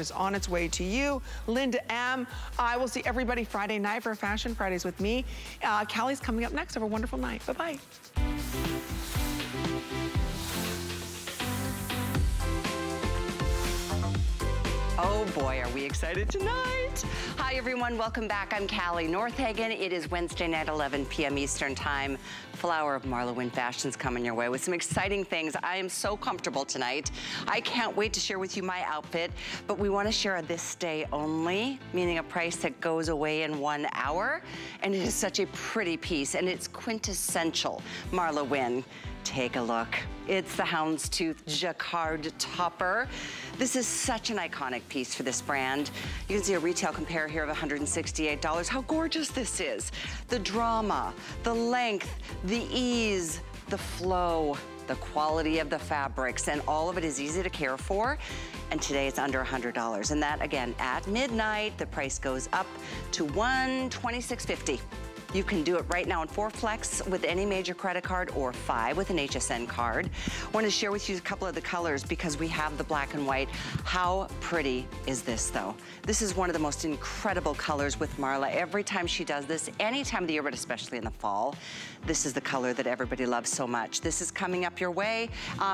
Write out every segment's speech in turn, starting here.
is on its way to you. Linda M. I will see everybody Friday night for Fashion Fridays with me. Callie's coming up next. Have a wonderful night. Bye-bye. Oh boy, are we excited tonight. Hi everyone, welcome back. I'm Callie Northagen. It is Wednesday night, 11 p.m. Eastern time. Flower of Marla Wynne Fashion's coming your way with some exciting things. I am so comfortable tonight. I can't wait to share with you my outfit, but we want to share a this day only, meaning a price that goes away in 1 hour. And it is such a pretty piece, and it's quintessential Marla Wynne. Take a look. It's the Houndstooth Jacquard Topper. This is such an iconic piece for this brand. You can see a retail compare here of $168. How gorgeous this is. The drama, the length, the ease, the flow, the quality of the fabrics, and all of it is easy to care for. And today it's under $100. And that, again, at midnight, the price goes up to $126.50. You can do it right now on 4 flex with any major credit card, or 5 with an HSN card. I want to share with you a couple of the colors because we have the black and white. How pretty is this though? This is one of the most incredible colors with Marla. Every time she does this, any time of the year, but especially in the fall, this is the color that everybody loves so much. This is coming up your way.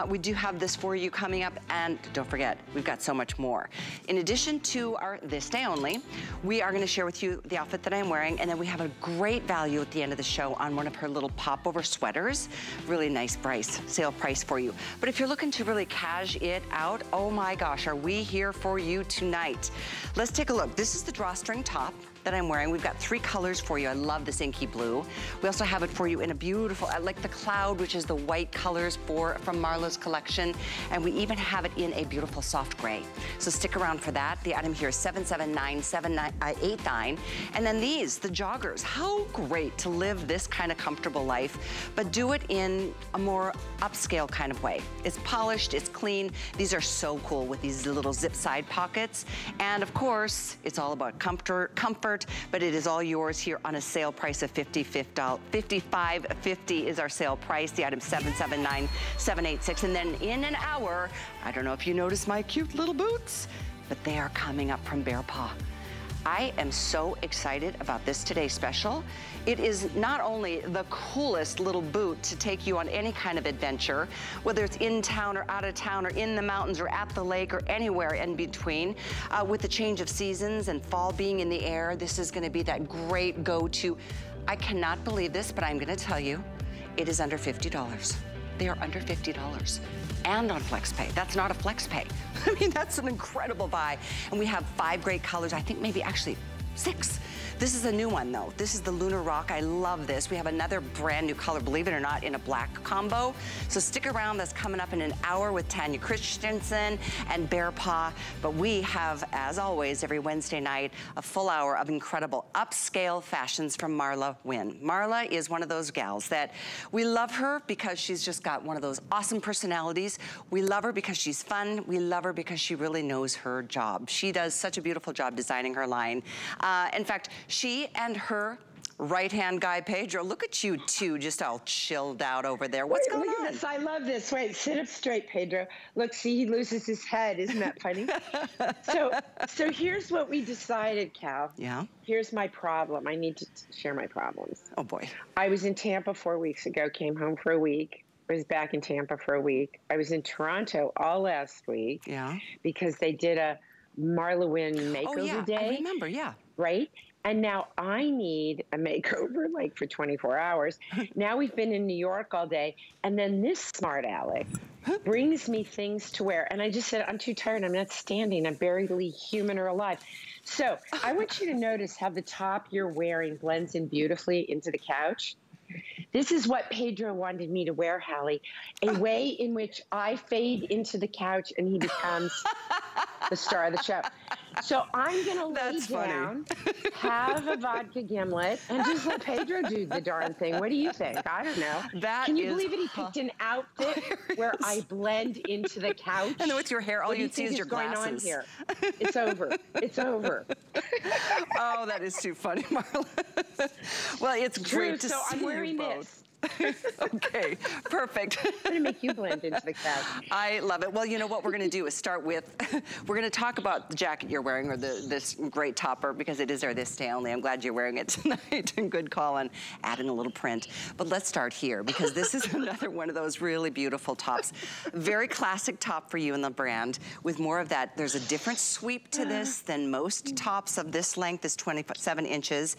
We do have this for you coming up, and don't forget, we've got so much more. In addition to our This Day Only, we are going to share with you the outfit that I'm wearing, and then we have a great value at the end of the show on one of her little popover sweaters. Really nice price, sale price for you. But if you're looking to really cash it out, oh my gosh, are we here for you tonight. Let's take a look. This is the drawstring top that I'm wearing. We've got 3 colors for you. I love this inky blue. We also have it for you in a beautiful, I like the cloud, which is the white colors from Marla's collection. And we even have it in a beautiful soft gray. So stick around for that. The item here is 7797989. And then these, the joggers. How great to live this kind of comfortable life, but do it in a more upscale kind of way. It's polished, it's clean. These are so cool with these little zip side pockets. And of course, it's all about comfort, but it is all yours here on a sale price of $55.50 is our sale price. The item 779,786. And then in an hour, I don't know if you noticed my cute little boots, but they are coming up from Bear Paw. I am so excited about this today special. It is not only the coolest little boot to take you on any kind of adventure, whether it's in town or out of town or in the mountains or at the lake or anywhere in between. With the change of seasons and fall being in the air, this is gonna be that great go-to. I cannot believe this, but I'm gonna tell you, it is under $50. They are under $50. And on FlexPay. That's not a FlexPay. I mean, that's an incredible buy. And we have 5 great colors. I think maybe actually 6. This is a new one though. This is the Lunar Rock. I love this. We have another brand new color, believe it or not, in a black combo. So stick around. That's coming up in an hour with Tanya Christensen and Bear Paw. But we have, as always, every Wednesday night, a full hour of incredible upscale fashions from Marla Wynne. Marla is one of those gals that we love her because she's just got one of those awesome personalities. We love her because she's fun. We love her because she really knows her job. She does such a beautiful job designing her line. In fact, she and her right-hand guy, Pedro, look at you two, just all chilled out over there. What's going on? Look at this. I love this. Wait, sit up straight, Pedro. Look, see, he loses his head. Isn't that funny? So here's what we decided, Cal. Yeah. Here's my problem. I need to share my problems. Oh, boy. I was in Tampa 4 weeks ago, came home for a week. I was back in Tampa for a week. I was in Toronto all last week. Yeah. Because they did a Marla Wynne makeover day. I remember, yeah. Right? And now I need a makeover, like, for 24 hours. Now we've been in New York all day. And then this smart aleck brings me things to wear. And I just said, I'm too tired. I'm not standing. I'm barely human or alive. So I want you to notice how the top you're wearing blends in beautifully into the couch. This is what Pedro wanted me to wear, Hallie, a way in which I fade into the couch and he becomes the star of the show. So I'm going to lay down, have a vodka gimlet, and just let Pedro do the darn thing. What do you think? I don't know. Can you believe it? He picked an outfit where I blend into the couch. And with your hair, all you see is your glasses. Going on here? It's over. It's over. Oh, that is too funny, Marla. Well, it's great to see you both. I'm wearing this. Okay, perfect. I'm going to make you blend into the crowd. I love it. Well, you know what we're going to do is start with, we're going to talk about the jacket you're wearing or this great topper, because it is our This Day Only. I'm glad you're wearing it tonight, and good call on adding a little print. But let's start here, because this is another one of those really beautiful tops. Very classic top for you in the brand, with more of that. There's a different sweep to this than most tops of this length, this 27 inches.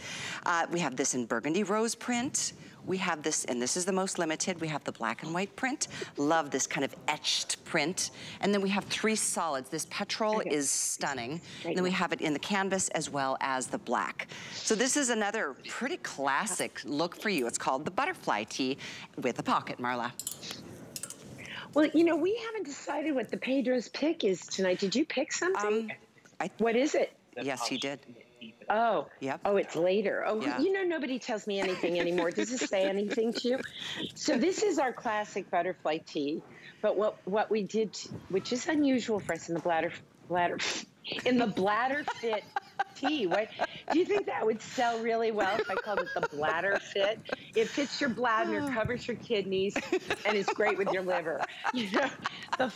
We have this in burgundy rose print. We have this, and this is the most limited. We have the black and white print. Love this kind of etched print. And then we have three solids. This petrol is stunning. And then we have it in the canvas as well as the black. So this is another pretty classic look for you. It's called the butterfly tee with a pocket, Marla. Well, you know, we haven't decided what the Pedro's pick is tonight. Did you pick something? What is it? Yes, he did. Oh, yep. Oh, it's later. Oh, yeah. You know, nobody tells me anything anymore. Does this say anything to you? So this is our classic butterfly tee. But what we did, which is unusual for us in the bladder fit tee. What, do you think that would sell really well if I called it the bladder fit? It fits your bladder, covers your kidneys, and it's great with your liver. You know,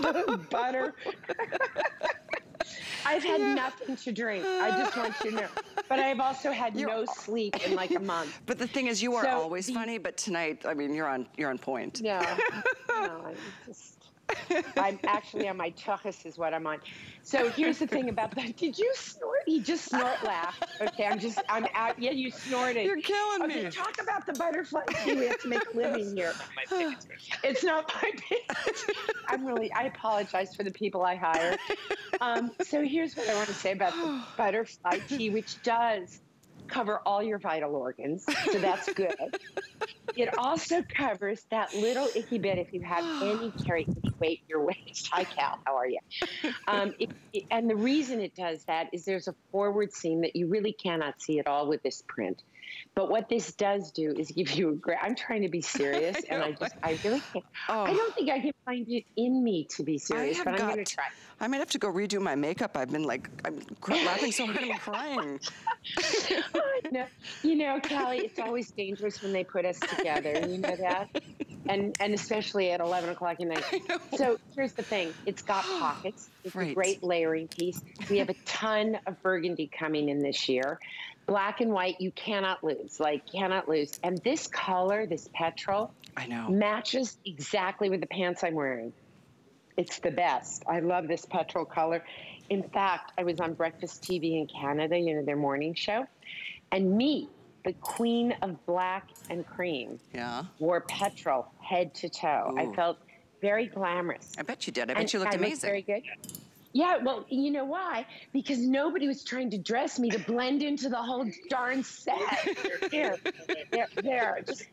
the butter. I've had nothing to drink. I just want you to know. But I've also had no sleep in like a month. But the thing is, you are always funny. But tonight, I mean, you're on point. No, no, I'm actually on my chachas is what I'm on. So here's the thing about that. Did you snort? He just snort laughed. Okay, I'm out. Yeah, you snorted. You're killing me. Talk about the butterfly tee. We have to make a living here. It's not my pick. I apologize for the people I hire. So here's what I want to say about the butterfly tee, which does cover all your vital organs. So that's good. It also covers that little icky bit if you have any weight in your waist. Hi, Cal. How are you? And the reason it does that is there's a forward seam that you really cannot see at all with this print. But what this does do is give you a great, I'm trying to be serious, and I really can't. Oh. I don't think I can find it in me to be serious, but I'm going to try. I might have to go redo my makeup. I've been like, I'm laughing so hard I'm crying. Oh, no. You know, Callie, it's always dangerous when they put us together. You know that? And especially at 11 o'clock at night. So here's the thing. It's got pockets. It's a great layering piece. We have a ton of burgundy coming in this year. Black and white, you cannot lose, And this color, this petrol, matches exactly with the pants I'm wearing. It's the best. I love this petrol color. In fact, I was on Breakfast TV in Canada, you know, their morning show, and me, the queen of black and cream, wore petrol head to toe. Ooh. I felt very glamorous. I bet you did. I bet you looked amazing. Very good. Yeah, well, you know why? Because nobody was trying to dress me to blend into the whole darn set. There. Just,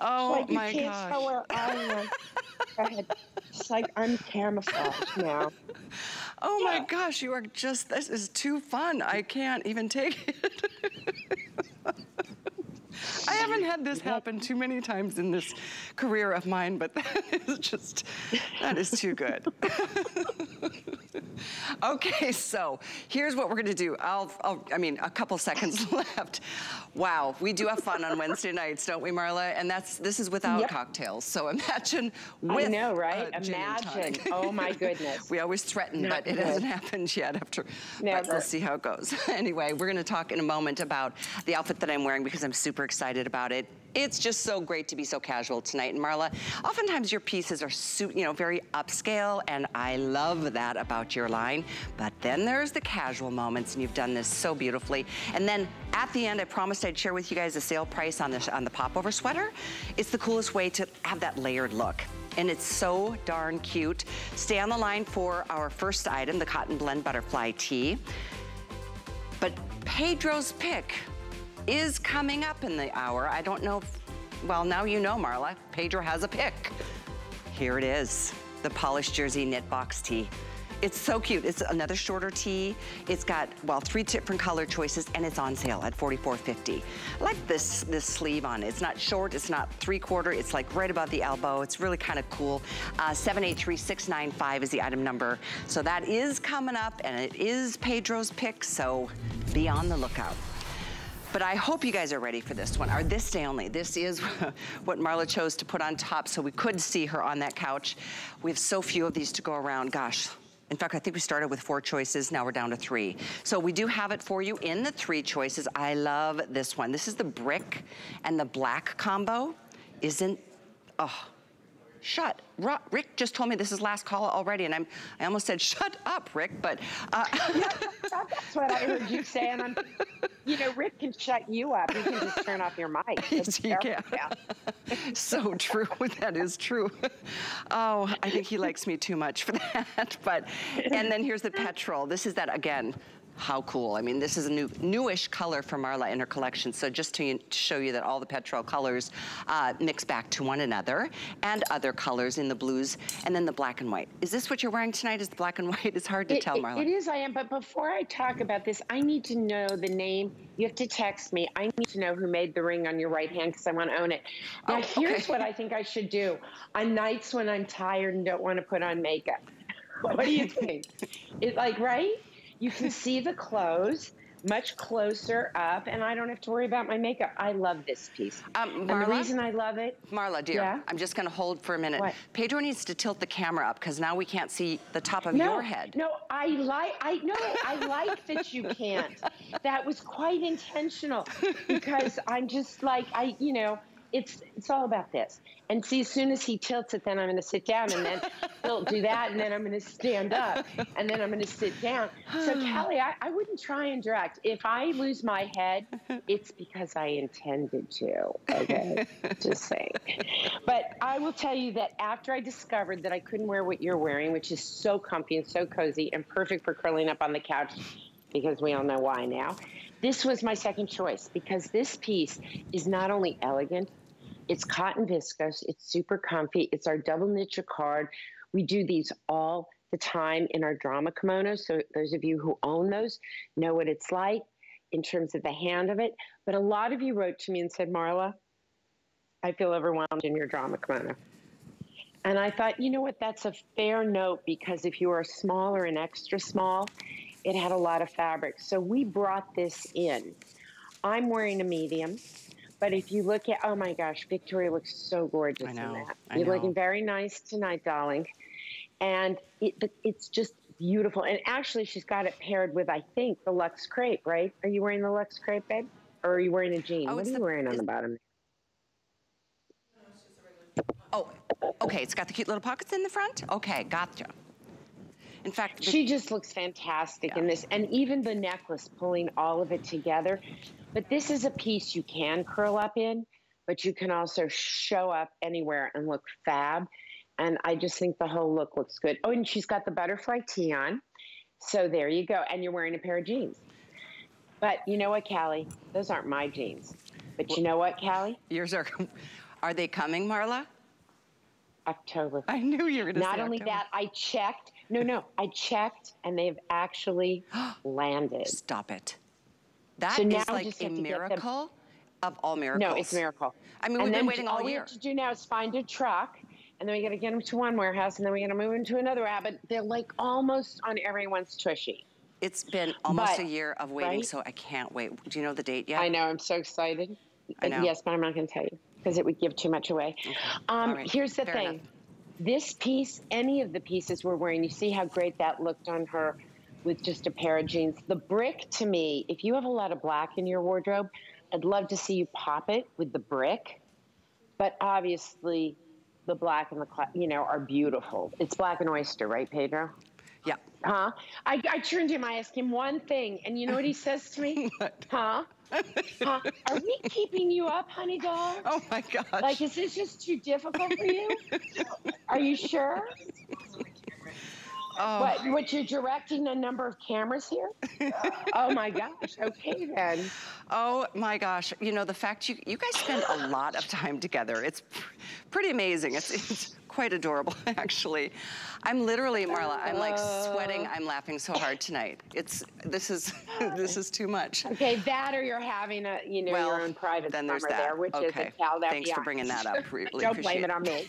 oh, like my gosh. Go ahead. It's like I'm camouflaged now. Oh, my gosh. You are just, this is too fun. I can't even take it. I haven't had this happen too many times in this career of mine, but that is just, that is too good. Okay, so here's what we're gonna do. I mean, a couple seconds left. Wow, we do have fun on Wednesday nights, don't we, Marla? And this is without cocktails. So imagine with imagine. Oh my goodness. We always threaten, but it hasn't happened yet. But we'll see how it goes. Anyway, we're gonna talk in a moment about the outfit that I'm wearing because I'm super excited about it. It's just so great to be so casual tonight. And Marla, oftentimes your pieces are very upscale, and I love that about your line. But then there's the casual moments, and you've done this so beautifully. And then at the end, I promised I'd share with you guys the sale price on the popover sweater. It's the coolest way to have that layered look. And it's so darn cute. Stay on the line for our first item, the Cotton Blend Butterfly Tee. But Pedro's pick is coming up in the hour. I don't know if, well, now you know, Marla. Pedro has a pick. Here it is, the Polished Jersey Knit Box Tee. It's so cute. It's another shorter tee. It's got, well, three different color choices, and it's on sale at $44.50. I like this sleeve on it. It's not short. It's not three-quarter. It's like right above the elbow. It's really kind of cool. 783-695 is the item number. So that is coming up, and it is Pedro's pick, so be on the lookout. But I hope you guys are ready for this one, or this day only. This is what Marla chose to put on top so we could see her on that couch. We have so few of these to go around, gosh. In fact, I think we started with 4 choices, now we're down to 3. So we do have it for you in the 3 choices. I love this one. This is the brick and the black combo. Isn't, oh, shut. Rick just told me this is last call already, and I almost said, shut up, Rick, but. Yeah, that's what I heard you say, and I'm, you know, Rick can shut you up. He can just turn off your mic. You can. Yeah. So true, that is true. Oh, I think he likes me too much for that, but, and then here's the petrol. This is that, again, how cool. I mean, this is a newish color for Marla in her collection. So just to show you that all the petrol colors mix back to one another, and other colors in the blues, and then the black and white. Is this what you're wearing tonight? Is the black and white? It's hard to tell, Marla. It is, I am. But before I talk about this, I need to know the name. You have to text me. I need to know who made the ring on your right hand because I want to own it. Now, here's what I think I should do. On nights when I'm tired and don't want to put on makeup. What do you think? It's like, right? You can see the clothes much closer up, and I don't have to worry about my makeup. I love this piece. Marla, the reason I love it. Marla, dear, yeah? I'm just going to hold for a minute. What? Pedro needs to tilt the camera up because now we can't see the top of your head. No, I like that you can't. That was quite intentional because I'm just like, you know, it's all about this. And see, as soon as he tilts it, then I'm going to sit down, and then he'll do that, and then I'm going to stand up, and then I'm going to sit down. So, Callie, I wouldn't try and direct. If I lose my head, it's because I intended to, okay? Just saying. But I will tell you that after I discovered that I couldn't wear what you're wearing, which is so comfy and so cozy and perfect for curling up on the couch, because we all know why now, this was my second choice, because this piece is not only elegant, it's cotton viscose, it's super comfy, it's our double knit jacquard. We do these all the time in our drama kimonos, so those of you who own those know what it's like in terms of the hand of it. But a lot of you wrote to me and said, Marla, I feel overwhelmed in your drama kimono. And I thought, you know what, that's a fair note, because if you are small or an extra small, it had a lot of fabric. So we brought this in. I'm wearing a medium. But if you look at, oh my gosh, Victoria looks so gorgeous in that. You're looking very nice tonight, darling. And it's just beautiful. And actually, she's got it paired with, I think, the Luxe Crepe, right? Are you wearing the Luxe Crepe, babe? Or are you wearing a jean? Oh, what are you wearing on the bottom? Oh, okay. It's got the cute little pockets in the front? Okay, gotcha. In fact, she just looks fantastic in this. And even the necklace, pulling all of it together. But this is a piece you can curl up in, but you can also show up anywhere and look fab. And I just think the whole look looks good. Oh, and she's got the butterfly tee on. So there you go. And you're wearing a pair of jeans. But you know what, Callie? Those aren't my jeans. But you know what, Callie? Yours are. Are they coming, Marla? October. I knew you were going to say October. Not only that, I checked. No, I checked, and they've actually landed. Stop it. That is like a miracle of all miracles. No, it's a miracle. I mean, we've been waiting all year. All we have to do now is find a truck, and then we got to get them to one warehouse, and then we got to move them to another warehouse. But they're like almost on everyone's tushy. It's been almost a year of waiting, so I can't wait. Do you know the date yet? I know. I'm so excited. I know. Yes, but I'm not going to tell you because it would give too much away. Okay. Here's the thing. This piece, any of the pieces we're wearing, you see how great that looked on her with just a pair of jeans. The brick, to me, if you have a lot of black in your wardrobe, I'd love to see you pop it with the brick. But obviously, the black and the, you know, are beautiful. It's black and oyster, right, Pedro? Yeah. Huh? I turned to him, I asked him one thing, and you know what he says to me? Huh? Huh? Are we keeping you up, honey doll? Oh my gosh. Like, is this just too difficult for you? Are you sure? Oh. What, you're directing a number of cameras here? Oh my gosh, okay then. Oh my gosh, you know, the fact you guys spend a lot of time together, it's pretty amazing. It's quite adorable, actually. I'm literally, Marla, I'm like sweating, I'm laughing so hard tonight. This is too much. Okay, that or you're having a, you know, your own private summer there, which is a thanks for bringing that up. Really Don't blame it on me.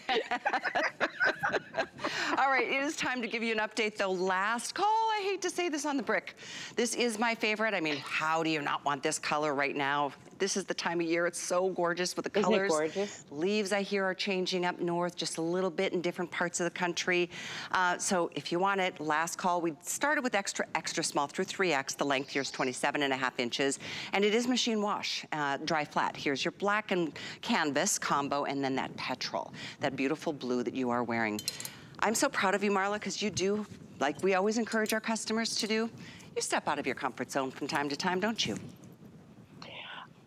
All right, it is time to give you an update, though. Last call, I hate to say this on the brick. This is my favorite. I mean, how do you not want this color right now? This is the time of year. It's so gorgeous with the colors. Isn't it gorgeous? Leaves, I hear, are changing up north just a little bit in different parts of the country. So if you want it, last call. We started with extra, extra small through 3X. The length here is 27.5 inches. And it is machine wash, dry flat. Here's your black and canvas combo, and then that petrol, that beautiful blue that you are wearing. I'm so proud of you, Marla, because you do, like we always encourage our customers to do, you step out of your comfort zone from time to time, don't you?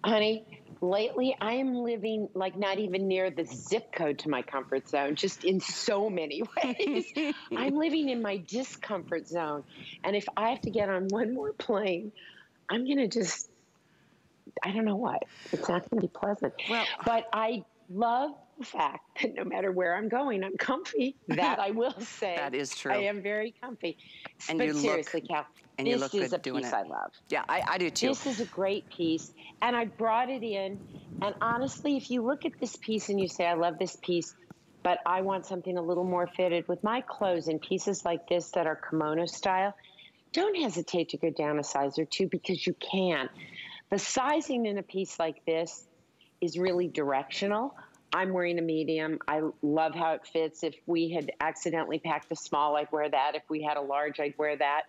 Honey, lately I am living like not even near the zip code to my comfort zone, just in so many ways. I'm living in my discomfort zone. And if I have to get on one more plane, I'm going to just, I don't know what. It's not going to be pleasant. Well, but I love the fact that no matter where I'm going, I'm comfy. That I will say. That is true. I am very comfy. And but you seriously, Cal, this you is a piece I love. Yeah, I do too. This is a great piece, and I brought it in. And honestly, if you look at this piece and you say, I love this piece, but I want something a little more fitted with my clothes and pieces like this that are kimono style, don't hesitate to go down a size or two because you can. The sizing in a piece like this is really directional. I'm wearing a medium. I love how it fits. If we had accidentally packed a small, I'd wear that. If we had a large, I'd wear that.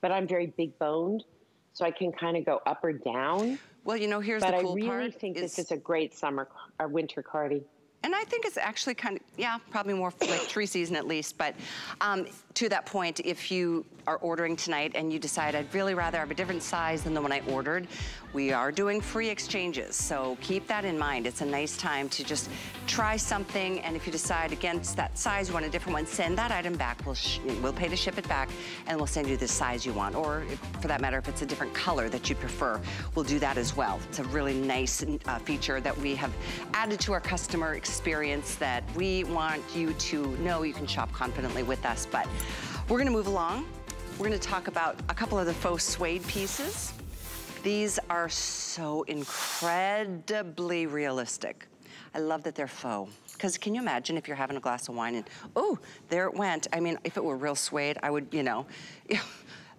But I'm very big boned, so I can kind of go up or down. Well, you know, here's the cool part. But I really think this is a great summer or winter cardi. And I think it's actually kind of, yeah, probably more like tree season at least. But to that point, if you are ordering tonight and you decide I'd really rather have a different size than the one I ordered, we are doing free exchanges. So keep that in mind. It's a nice time to just try something. And if you decide against that size, you want a different one, send that item back. We'll pay to ship it back, and we'll send you the size you want. Or if, for that matter, if it's a different color that you prefer, we'll do that as well. It's a really nice feature that we have added to our customer experience that we want you to know you can shop confidently with us. But we're gonna move along. We're gonna talk about a couple of the faux suede pieces. These are so incredibly realistic. I love that they're faux. Because can you imagine if you're having a glass of wine and, oh, there it went. I mean, if it were real suede, I would, you know,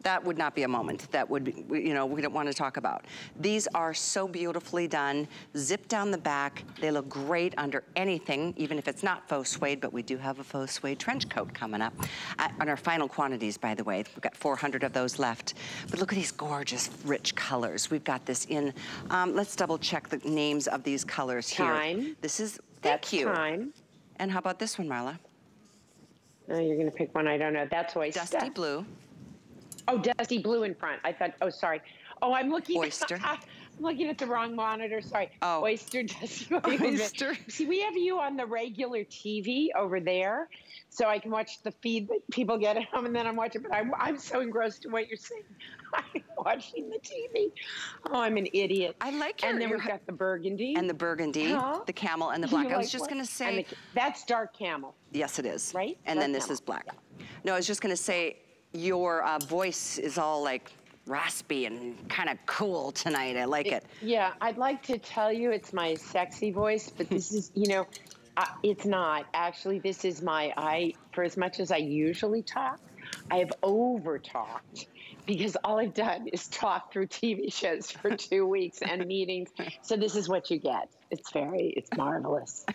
that would not be a moment. That would be, you know, we don't want to talk about. These are so beautifully done. Zip down the back. They look great under anything, even if it's not faux suede, but we do have a faux suede trench coat coming up. On our final quantities, by the way, we've got 400 of those left. But look at these gorgeous, rich colors. We've got this in, let's double check the names of these colors here. Time. This is, thank you. Time. And how about this one, Marla? Oh, you're gonna pick one I don't know. That's oyster. Dusty blue. Oh, dusty blue in front. I thought, oh, sorry. Oh, I'm looking oyster. At I'm looking at the wrong monitor. Sorry. Oh, oyster, dusty oyster. See, we have you on the regular TV over there, so I can watch the feed that people get at home, and then I'm watching. But I'm so engrossed in what you're saying, I'm watching the TV. Oh, I'm an idiot. I like your. And then we've got the burgundy. And the burgundy, the camel, and the black. I was just gonna say that's dark camel. Yes, it is. Right. And then this is black. Yeah. No, I was just gonna say. Your voice is all like raspy and kind of cool tonight. I like it. Yeah, I'd like to tell you it's my sexy voice, but this is, you know, it's not. Actually, this is my, for as much as I usually talk, I have over-talked because all I've done is talk through TV shows for 2 weeks and meetings. So this is what you get. It's marvelous.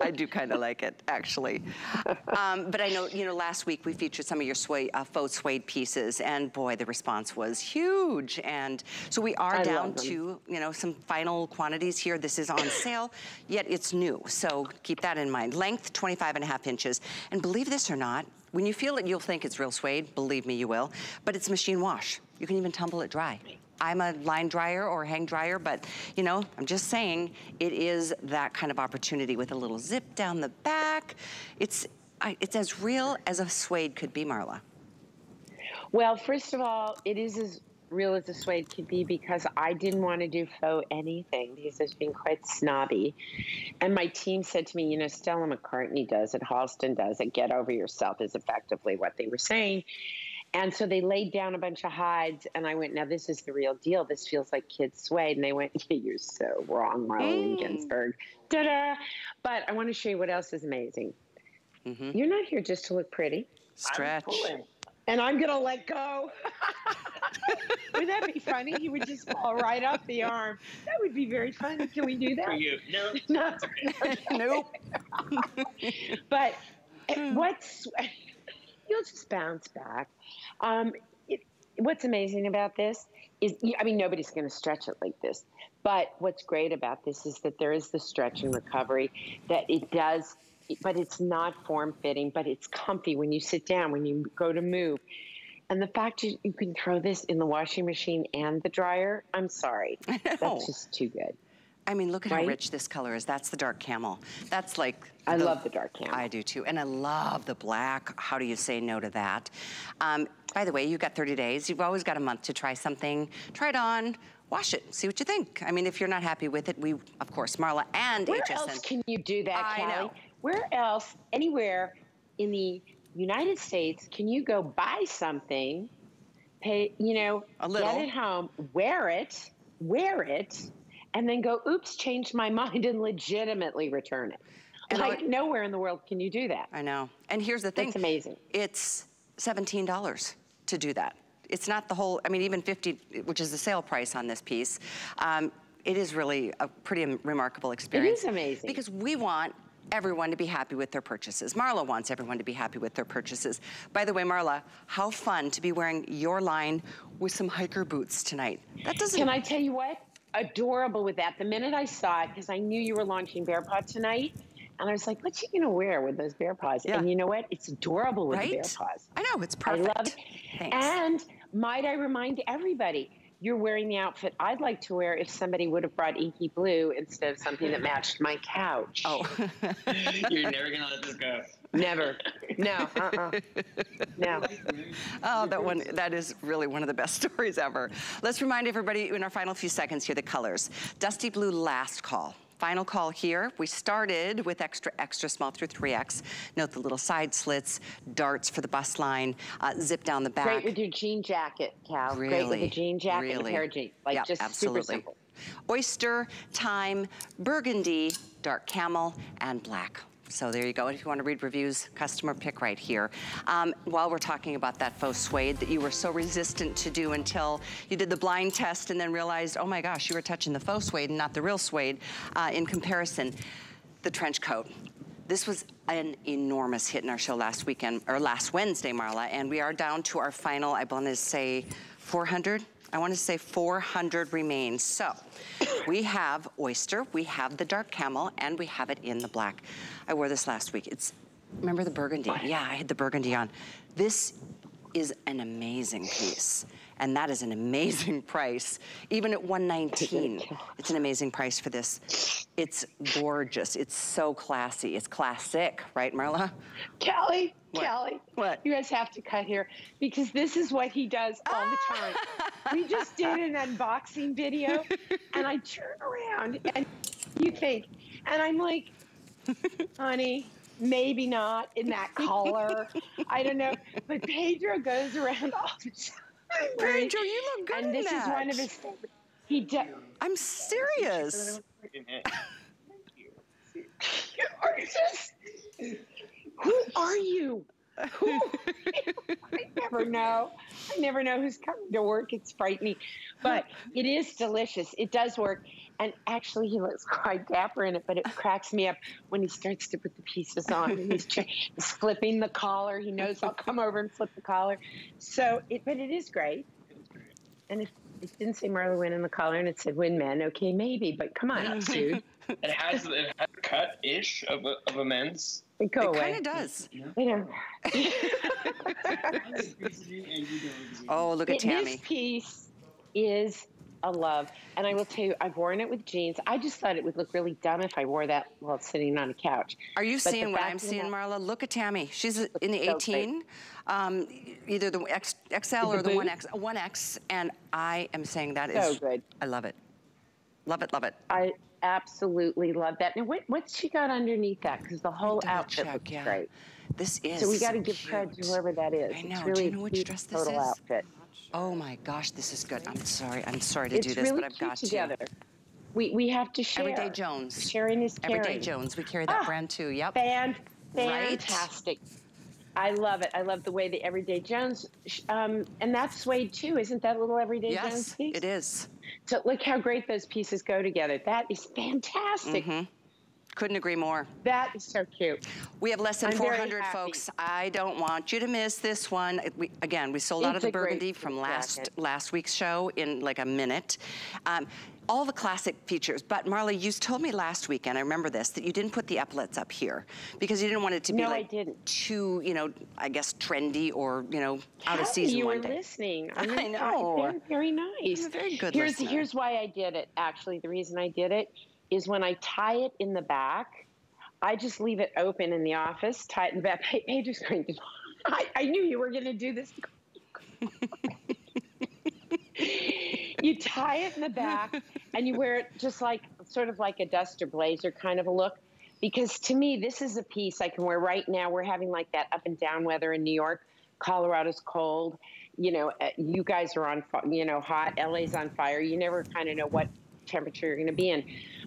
I do kind of like it, actually. But I know, you know, last week we featured some of your suede, faux suede pieces, and boy, the response was huge. And so we are down to, you know, some final quantities here. This is on sale, yet it's new. So keep that in mind. Length, 25.5 inches. And believe this or not, when you feel it, you'll think it's real suede. Believe me, you will. But it's machine wash. You can even tumble it dry. I'm a line dryer or hang dryer, but you know, I'm just saying it is that kind of opportunity with a little zip down the back. It's as real as a suede could be, Marla. Well, first of all, it is as real as a suede could be because I didn't want to do faux anything because I was being quite snobby. And my team said to me, you know, Stella McCartney does it, Halston does it, get over yourself is effectively what they were saying. And so they laid down a bunch of hides, and I went, now this is the real deal. This feels like kids' suede. And they went, yeah, you're so wrong, Rowan Ginsburg. Ta-da! But I want to show you what else is amazing. Mm-hmm. You're not here just to look pretty. Stretch. And I'm going to let go. Would that be funny? He would just fall right up the arm. That would be very funny. Can we do that? For you. No. No. Nope. But what's, you'll just bounce back. What's amazing about this is, I mean, nobody's going to stretch it like this. But what's great about this is that there is the stretch and recovery, that it does, but it's not form-fitting, but it's comfy when you sit down, when you go to move. And the fact that you can throw this in the washing machine and the dryer, I'm sorry. That's just too good. I mean, look at how rich this color is. That's the dark camel. That's like... I love the dark camel. I do too. And I love the black. How do you say no to that? By the way, you've got 30 days. You've always got a month to try something. Try it on. Wash it, see what you think. I mean, if you're not happy with it, we, of course, Marla and HSN. Where else can you do that, Callie? I know. Where else, anywhere in the United States, can you go buy something, pay, you know, get it home, wear it, and then go, oops, changed my mind, and legitimately return it? And like, nowhere in the world can you do that. I know. And here's the thing. It's amazing. It's $17 to do that. It's not the whole, I mean, even 50, which is the sale price on this piece. It is really a pretty remarkable experience. It is amazing. Because we want everyone to be happy with their purchases. Marla wants everyone to be happy with their purchases. By the way, Marla, how fun to be wearing your line with some hiker boots tonight. That doesn't... Can I tell you what? Adorable with that. The minute I saw it, because I knew you were launching Bear Paw tonight, and I was like, what's she gonna wear with those bear paws? Yeah. And you know what? It's adorable with the bear paws. I know, it's perfect. I love it. Thanks. And might I remind everybody, you're wearing the outfit I'd like to wear if somebody would have brought inky blue instead of something that matched my couch. Oh. You're never gonna let this go. Never. No. No. Oh, that is really one of the best stories ever. Let's remind everybody in our final few seconds here the colors. Dusty blue, last call. Final call here. We started with extra, extra small through 3X. Note the little side slits, darts for the bust line, zip down the back. Great with your jean jacket, Cal. Really, great with a jean jacket and a pair of jeans. Like just super simple. Oyster, thyme, burgundy, dark camel, and black. So there you go. If you want to read reviews, customer pick right here. While we're talking about that faux suede that you were so resistant to do until you did the blind test and then realized, oh my gosh, you were touching the faux suede and not the real suede in comparison. The trench coat. This was an enormous hit in our show last weekend, or last Wednesday, Marla, and we are down to our final, I want to say 400. I want to say 400 remain. So we have oyster, we have the dark camel, and we have it in the black. I wore this last week. It's, remember the burgundy? Yeah, I had the burgundy on. This is an amazing piece. And that is an amazing price. Even at $119, it's an amazing price for this. It's gorgeous. It's so classy. It's classic, right, Marla? Callie, what? Callie. What? You guys have to cut here because this is what he does all the time. We just did an unboxing video and I turn around and you think, and I'm like, honey, maybe not in that color. I don't know. But Pedro goes around all the time. Pedro, you look good. And this is one of his favorites. He does. I'm serious. You are just. Who are you? Who? I never know. I never know who's coming to work. It's frightening, but it is delicious. It does work, and actually, he looks quite dapper in it. But it cracks me up when he starts to put the pieces on. And he's flipping the collar. He knows I'll come over and flip the collar. So, but it is great. And if it didn't say Marla Wynne in the collar, and it said Wynne Men, okay, maybe. But come on, up, dude. It has a cut ish of a men's. It kind of does. Yeah. Oh, look at Tammy. This piece is a love. And I will tell you, I've worn it with jeans. I just thought it would look really dumb if I wore that while sitting on a couch. Are you seeing what I'm seeing, Marla? Look at Tammy. She's in the 18, either the XL or the 1X. And I am saying that is so good. I love it. Love it, love it. I absolutely love that. Now, what's she got underneath that? Because the whole outfit looks great. This is so we got to give credit to whoever that is. I know. It's really, do you know which dress this is? Outfit. Oh my gosh, this is good. I'm sorry to do this, but I've got to. We have to share. Everyday Jones. Sharing is caring. Everyday Jones. We carry that brand too. Yep. Fantastic. Right? I love it. I love the way the Everyday Jones, and that's suede too. Isn't that a little Everyday Jones piece? Yes, it is. So look how great those pieces go together. That is fantastic. Mm-hmm. Couldn't agree more. That is so cute. We have less than 400, folks. I don't want you to miss this one. We sold out of the burgundy from last week's show in like a minute. All the classic features, but Marla, you told me last weekend, I remember this, that you didn't put the epaulets up here because you didn't want it to be too, I guess trendy or, out of season one day. You were listening. I know. Very nice. You're very good listener. Here's why I did it, actually. The reason I did it is when I tie it in the back, I just leave it open in the office, tie it in the back. Hey, Pedro's going to, I knew you were going to do this. You tie it in the back and you wear it just like, sort of like a duster blazer kind of a look. Because to me, this is a piece I can wear right now. We're having like that up and down weather in New York. Colorado's cold. You guys are on, hot. LA's on fire. You never kind of know what temperature you're going to be in.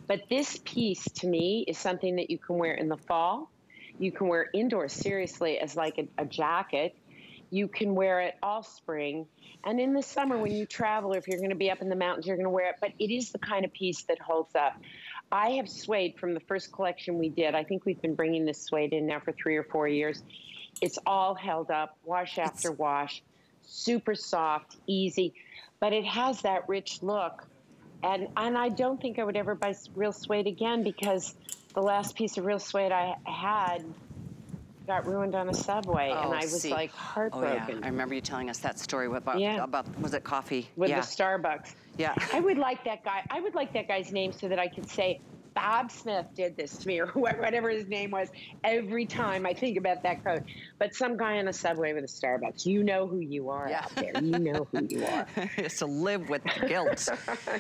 But this piece to me is something that you can wear in the fall. You can wear indoors seriously as like a jacket. You can wear it all spring. And in the summer when you travel, or if you're going to be up in the mountains, you're going to wear it. But it is the kind of piece that holds up. I have suede from the first collection we did. I think we've been bringing this suede in now for 3 or 4 years. It's all held up, wash after wash, super soft, easy. But it has that rich look. And I don't think I would ever buy real suede again because the last piece of real suede I had got ruined on a subway, and I was like heartbroken. Oh, yeah. I remember you telling us that story about was it coffee? With the Starbucks. Yeah. I would like that guy's name so that I could say Bob Smith did this to me, or whatever his name was, every time I think about that coat. But some guy on a subway with a Starbucks, you know who you are out there. You know who you are. It's to live with the guilt.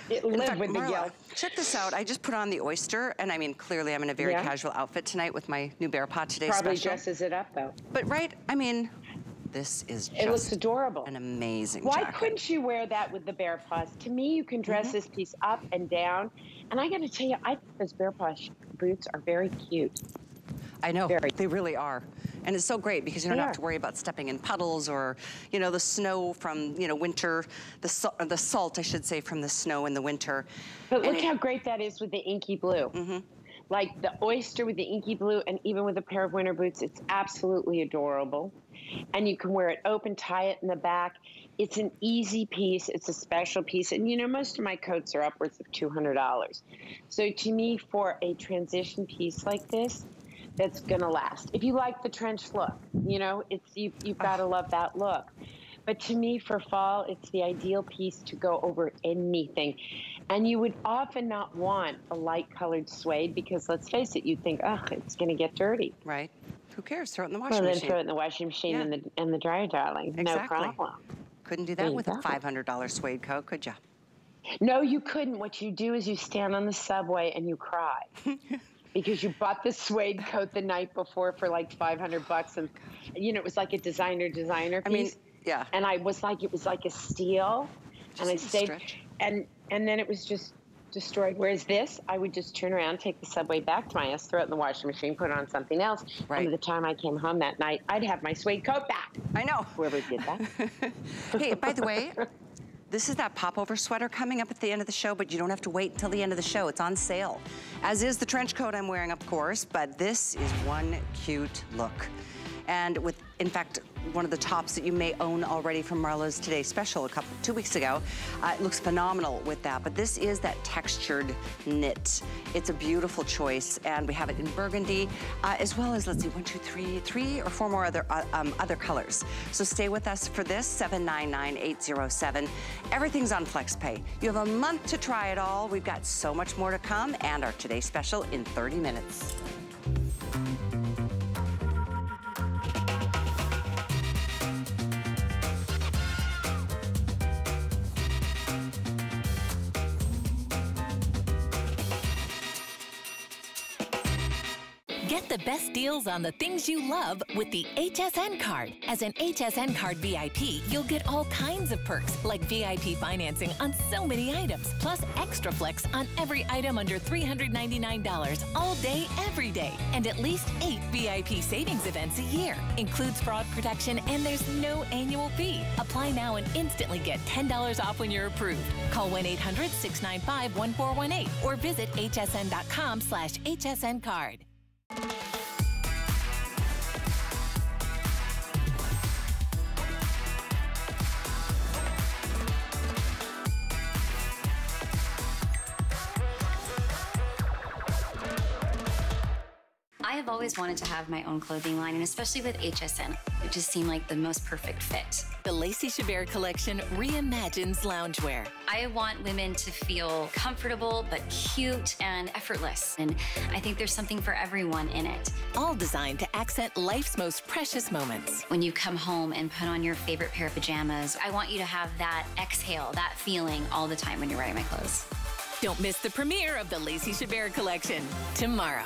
Marla, check this out. I just put on the oyster, and I mean, clearly I'm in a very casual outfit tonight with my new Bear Paw Today special. Probably dresses it up, though. But right, I mean, this is just looks adorable. An amazing jacket. Why couldn't you wear that with the Bear Paws? To me, you can dress this piece up and down. And I gotta tell you, I think those Bear Paw boots are very cute. I know, they really are. And it's so great because you don't have to worry about stepping in puddles or, the snow from, winter, the salt, I should say, from the snow in the winter. But look how great that is with the inky blue. Mm-hmm. Like the oyster with the inky blue, and even with a pair of winter boots, it's absolutely adorable. And you can wear it open, tie it in the back. It's an easy piece. It's a special piece. And, most of my coats are upwards of $200. So to me, for a transition piece like this, that's going to last. If you like the trench look, you've got to love that look. But to me, for fall, it's the ideal piece to go over anything. And you would often not want a light-colored suede because, let's face it, you'd think, oh, it's going to get dirty. Right. Who cares? Throw it in the washing machine. Throw it in the washing machine and the dryer, darling. Exactly. No problem. Couldn't do that with a $500 suede coat, could you? No, you couldn't. What you do is you stand on the subway and you cry. Because you bought the suede coat the night before for like $500 and, it was like a designer piece. I mean, yeah. And I was like, it was like a steal. Just and I stayed, stretch. And then it was just destroyed. Whereas this, I would just turn around, take the subway back to my house, throw it in the washing machine, put on something else. Right. And by the time I came home that night, I'd have my suede coat back. I know. Whoever did that. Hey, by the way, this is that popover sweater coming up at the end of the show, but you don't have to wait until the end of the show. It's on sale. As is the trench coat I'm wearing, of course, but this is one cute look. And with, in fact, one of the tops that you may own already from Marla's Today Special 2 weeks ago. It looks phenomenal with that, but this is that textured knit. It's a beautiful choice, and we have it in burgundy, as well as, let's see, three or four more other colors. So stay with us for this, 799-807. Everything's on FlexPay. You have a month to try it all. We've got so much more to come, and our Today Special in 30 minutes. Get the best deals on the things you love with the HSN card. As an HSN card VIP, you'll get all kinds of perks, like VIP financing on so many items, plus extra flex on every item under $399 all day, every day, and at least 8 VIP savings events a year. Includes fraud protection, and there's no annual fee. Apply now and instantly get $10 off when you're approved. Call 1-800-695-1418 or visit hsn.com/hsncard. I have always wanted to have my own clothing line, and especially with HSN, it just seemed like the most perfect fit. The Lacey Chabert collection reimagines loungewear. I want women to feel comfortable, but cute and effortless. And I think there's something for everyone in it. All designed to accent life's most precious moments. When you come home and put on your favorite pair of pajamas, I want you to have that exhale, that feeling all the time when you're wearing my clothes. Don't miss the premiere of the Lacey Chabert collection tomorrow.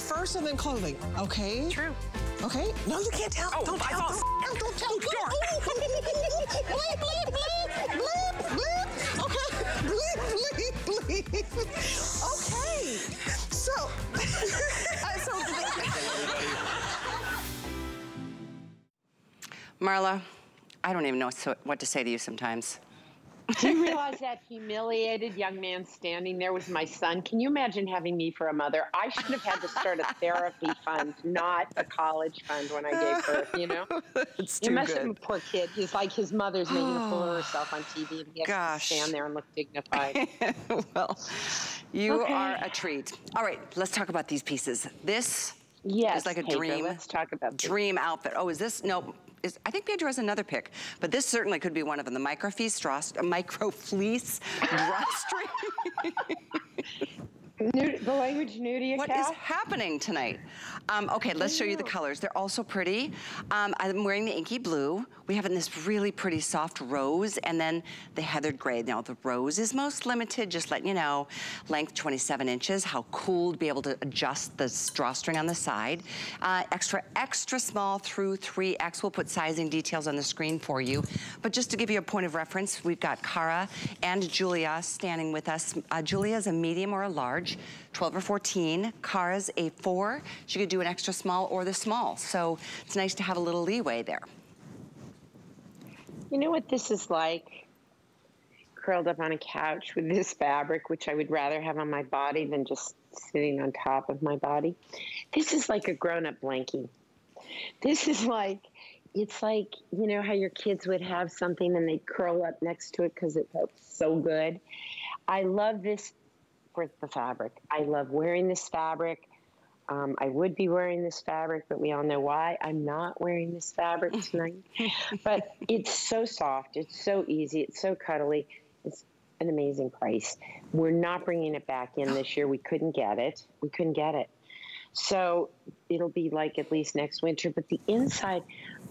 First and then clothing, okay? True. Okay. No, you can't tell. Oh, don't tell. Don't tell. Dark. Bleep, bleep, bleep. Bleep, bleep. Okay. Bleep, bleep, bleep. Okay. So. Marla, I don't even know what to say to you sometimes. Do you realize that humiliated young man standing there was my son? Can you imagine having me for a mother? I should have had to start a therapy fund, not a college fund when I gave birth, you know? It's too good. Him, poor kid. He's like his mother's making a fool of herself on TV, and he has to stand there and look dignified. Well, you are a treat. All right, let's talk about these pieces. This is like a Pedro, dream. Let's talk about this. Dream outfit. Oh, is this? No. I think Pedro has another pick, but this certainly could be one of them. The micro fleece drawstring. The language new to you, Cal? What is happening tonight? Okay, let's show you the colors. They're all so pretty. I'm wearing the inky blue. We have in this really pretty soft rose, and then the heathered gray. Now, the rose is most limited, just letting you know. Length 27 inches. How cool to be able to adjust the drawstring on the side. Extra small through 3X. We'll put sizing details on the screen for you. But just to give you a point of reference, we've got Cara and Julia standing with us. Julia's a medium or a large. 12 or 14, Cara's a 4. She could do an extra small or the small. So it's nice to have a little leeway there. You know what this is like? Curled up on a couch with this fabric, which I would rather have on my body than just sitting on top of my body. This is like a grown-up blankie. This is like, it's like, you know how your kids would have something and they'd curl up next to it because it felt so good. I love this. The fabric. I love wearing this fabric. I would be wearing this fabric, but we all know why I'm not wearing this fabric tonight. But it's so soft. It's so easy. It's so cuddly. It's an amazing price. We're not bringing it back in this year. We couldn't get it. We couldn't get it. So it'll be like at least next winter. But the inside,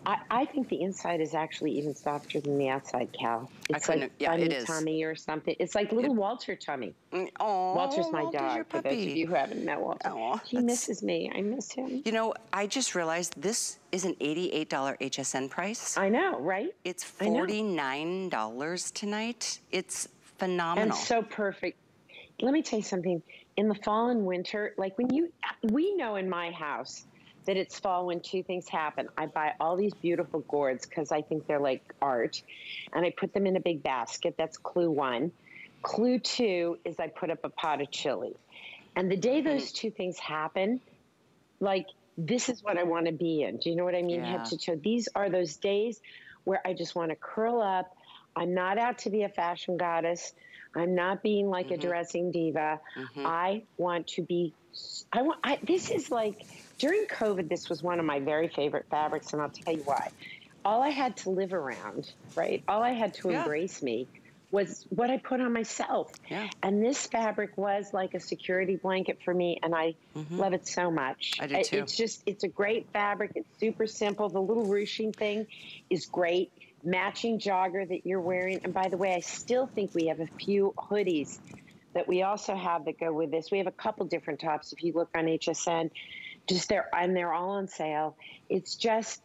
I think the inside is actually even softer than the outside, Cal. It's like bunny tummy or something. It's like little Walter tummy. Oh, Walter's my dog, for those of you who haven't met Walter. Aww, he misses me. I miss him. You know, I just realized this is an $88 HSN price. I know, right? It's $49 tonight. It's phenomenal. And so perfect. Let me tell you something. In the fall and winter, like when you, we know in my house that it's fall when two things happen. I buy all these beautiful gourds because I think they're like art, and I put them in a big basket. That's clue one. Clue two is I put up a pot of chili. And the day those two things happen, like, this is what I want to be in. Do you know what I mean? Yeah. Head to toe. These are those days where I just want to curl up. I'm not out to be a fashion goddess. I'm not being like a dressing diva. I want to be, this is like, during COVID, this was one of my very favorite fabrics, and I'll tell you why. All I had to live around, right? All I had to embrace me was what I put on myself. Yeah. And this fabric was like a security blanket for me, and I love it so much. I do too. It's just, it's a great fabric. It's super simple. The little ruching thing is great. Matching jogger that you're wearing. And by the way, I still think we have a few hoodies that we also have that go with this. We have a couple different tops. If you look on HSN, just there, and they're all on sale. It's just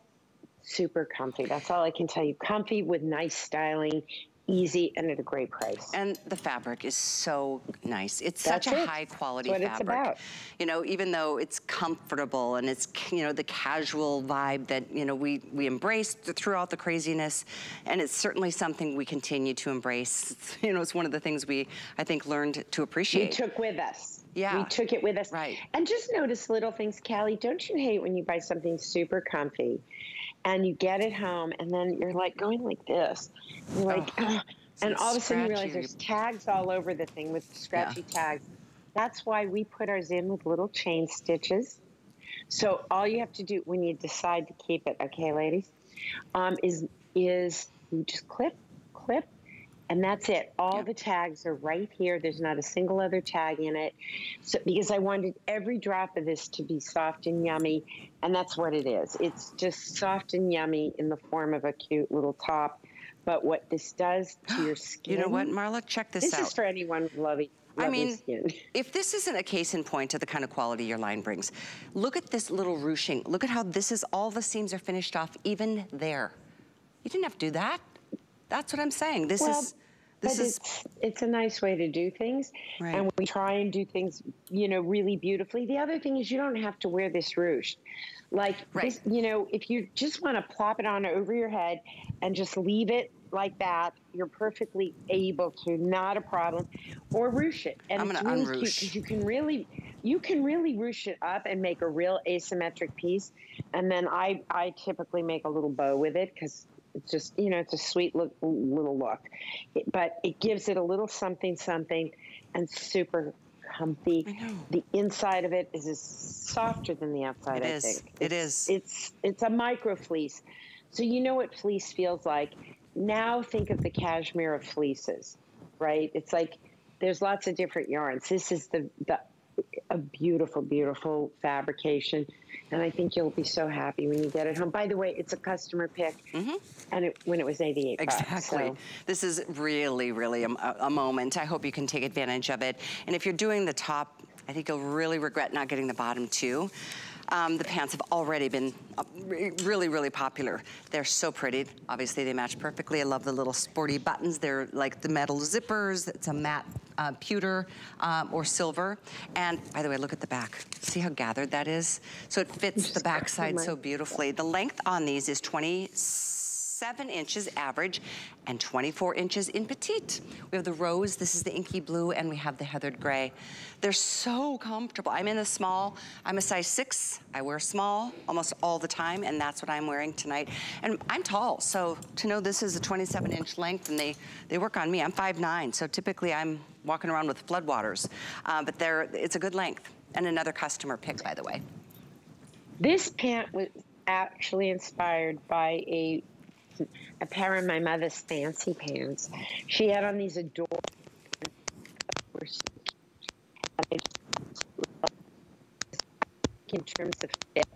super comfy. That's all I can tell you. Comfy with nice styling, easy, and at a great price. And the fabric is so nice. It's such a high quality fabric. That's what it's about. You know, even though it's comfortable and it's, you know, the casual vibe that, you know, we embraced throughout the craziness, and it's certainly something we continue to embrace. It's, you know, it's one of the things we, I think, learned to appreciate. We took with us. Yeah. We took it with us. Right. And just notice little things, Callie. Don't you hate when you buy something super comfy and you get it home and then you're like going like this. You're like, oh, and all of a sudden you realize there's tags all over the thing with scratchy tags. That's why we put ours in with little chain stitches. So all you have to do when you decide to keep it, okay, ladies, is you just clip, and that's it. All the tags are right here. There's not a single other tag in it. So, because I wanted every drop of this to be soft and yummy, and that's what it is. It's just soft and yummy in the form of a cute little top. But what this does to your skin... You know what, Marla? Check this out. This is for anyone loving... I mean, if this isn't a case in point to the kind of quality your line brings, look at this little ruching. Look at how this is, all the seams are finished off, even there. You didn't have to do that. That's what I'm saying. This is... This is... It's a nice way to do things. Right. And we try and do things, you know, really beautifully. The other thing is you don't have to wear this ruche. Like, this, you know, if you just want to plop it on over your head and just leave it like that, you're perfectly able to, not a problem, or ruche it. And I'm going to unruche. Because you can really ruche it up and make a real asymmetric piece. And then I typically make a little bow with it because... It's just, you know, it's a sweet little look. But it gives it a little something, and super comfy. I know. The inside of it is softer than the outside, I think. It's a micro fleece. So you know what fleece feels like. Now think of the cashmere of fleeces, right? It's like there's lots of different yarns. This is a beautiful, beautiful fabrication. And I think you'll be so happy when you get it home. By the way, it's a customer pick, and when it was $88. Exactly. So. This is really, really a moment. I hope you can take advantage of it. And if you're doing the top, I think you'll really regret not getting the bottom too. The pants have already been really, really popular. They're so pretty. Obviously, they match perfectly. I love the little sporty buttons. They're like the metal zippers. It's a matte pewter or silver. And by the way, look at the back. See how gathered that is? So it fits the backside so beautifully. The length on these is 27 inches average and 24 inches in petite. We have the rose, this is the inky blue, and we have the heathered gray. They're so comfortable. I'm in a small, I'm a size 6. I wear small almost all the time, and that's what I'm wearing tonight. And I'm tall, so to know this is a 27 inch length, and they work on me. I'm 5'9", so typically I'm walking around with floodwaters, but it's a good length. And another customer pick, by the way. This pant was actually inspired by a pair of my mother's fancy pants. She had on these adorable pants in terms of fit.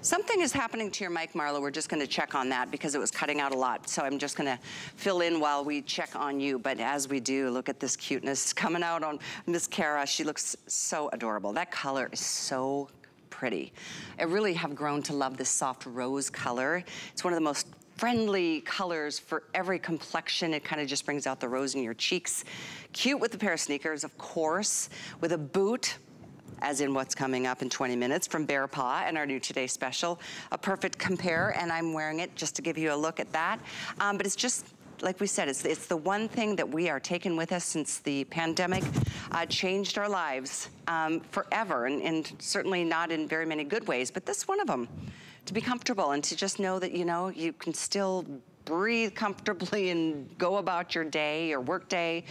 Something is happening to your mic, Marla. We're just gonna check on that because it was cutting out a lot. So I'm just gonna fill in while we check on you. But as we do, look at this cuteness coming out on Miss Cara. She looks so adorable. That color is so pretty. I really have grown to love this soft rose color. It's one of the most friendly colors for every complexion. It kind of just brings out the rose in your cheeks. Cute with a pair of sneakers, of course, with a boot, as in what's coming up in 20 minutes from Bear Paw and our new Today Special. A perfect compare, and I'm wearing it just to give you a look at that. But it's just like we said, it's the one thing that we are taking with us since the pandemic changed our lives forever, and certainly not in very many good ways, but this is one of them. To be comfortable and to just know that, you know, you can still breathe comfortably and go about your day, your work day,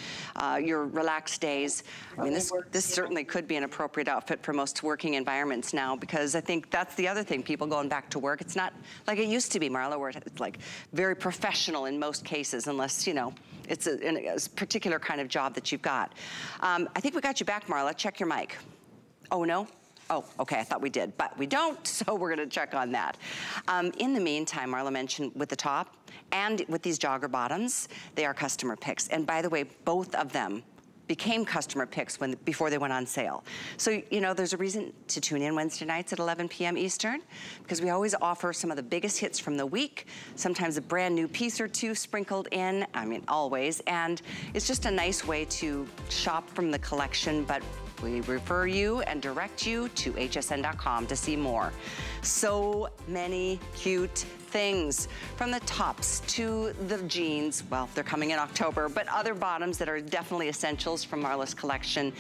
your relaxed days. I mean, this certainly could be an appropriate outfit for most working environments now, because I think that's the other thing, people going back to work. It's not like it used to be, Marla, where it's like very professional in most cases, unless, you know, it's a particular kind of job that you've got. I think we got you back, Marla. Check your mic. Oh, no? Oh, okay, I thought we did, but we don't, so we're gonna check on that. In the meantime, Marla mentioned with the top and with these jogger bottoms, they are customer picks. And by the way, both of them became customer picks before they went on sale. So, you know, there's a reason to tune in Wednesday nights at 11 p.m. Eastern, because we always offer some of the biggest hits from the week, sometimes a brand new piece or two sprinkled in, I mean, always. And it's just a nice way to shop from the collection, but we refer you and direct you to hsn.com to see more. So many cute things, from the tops to the jeans. Well, they're coming in October, but other bottoms that are definitely essentials from Marla's collection.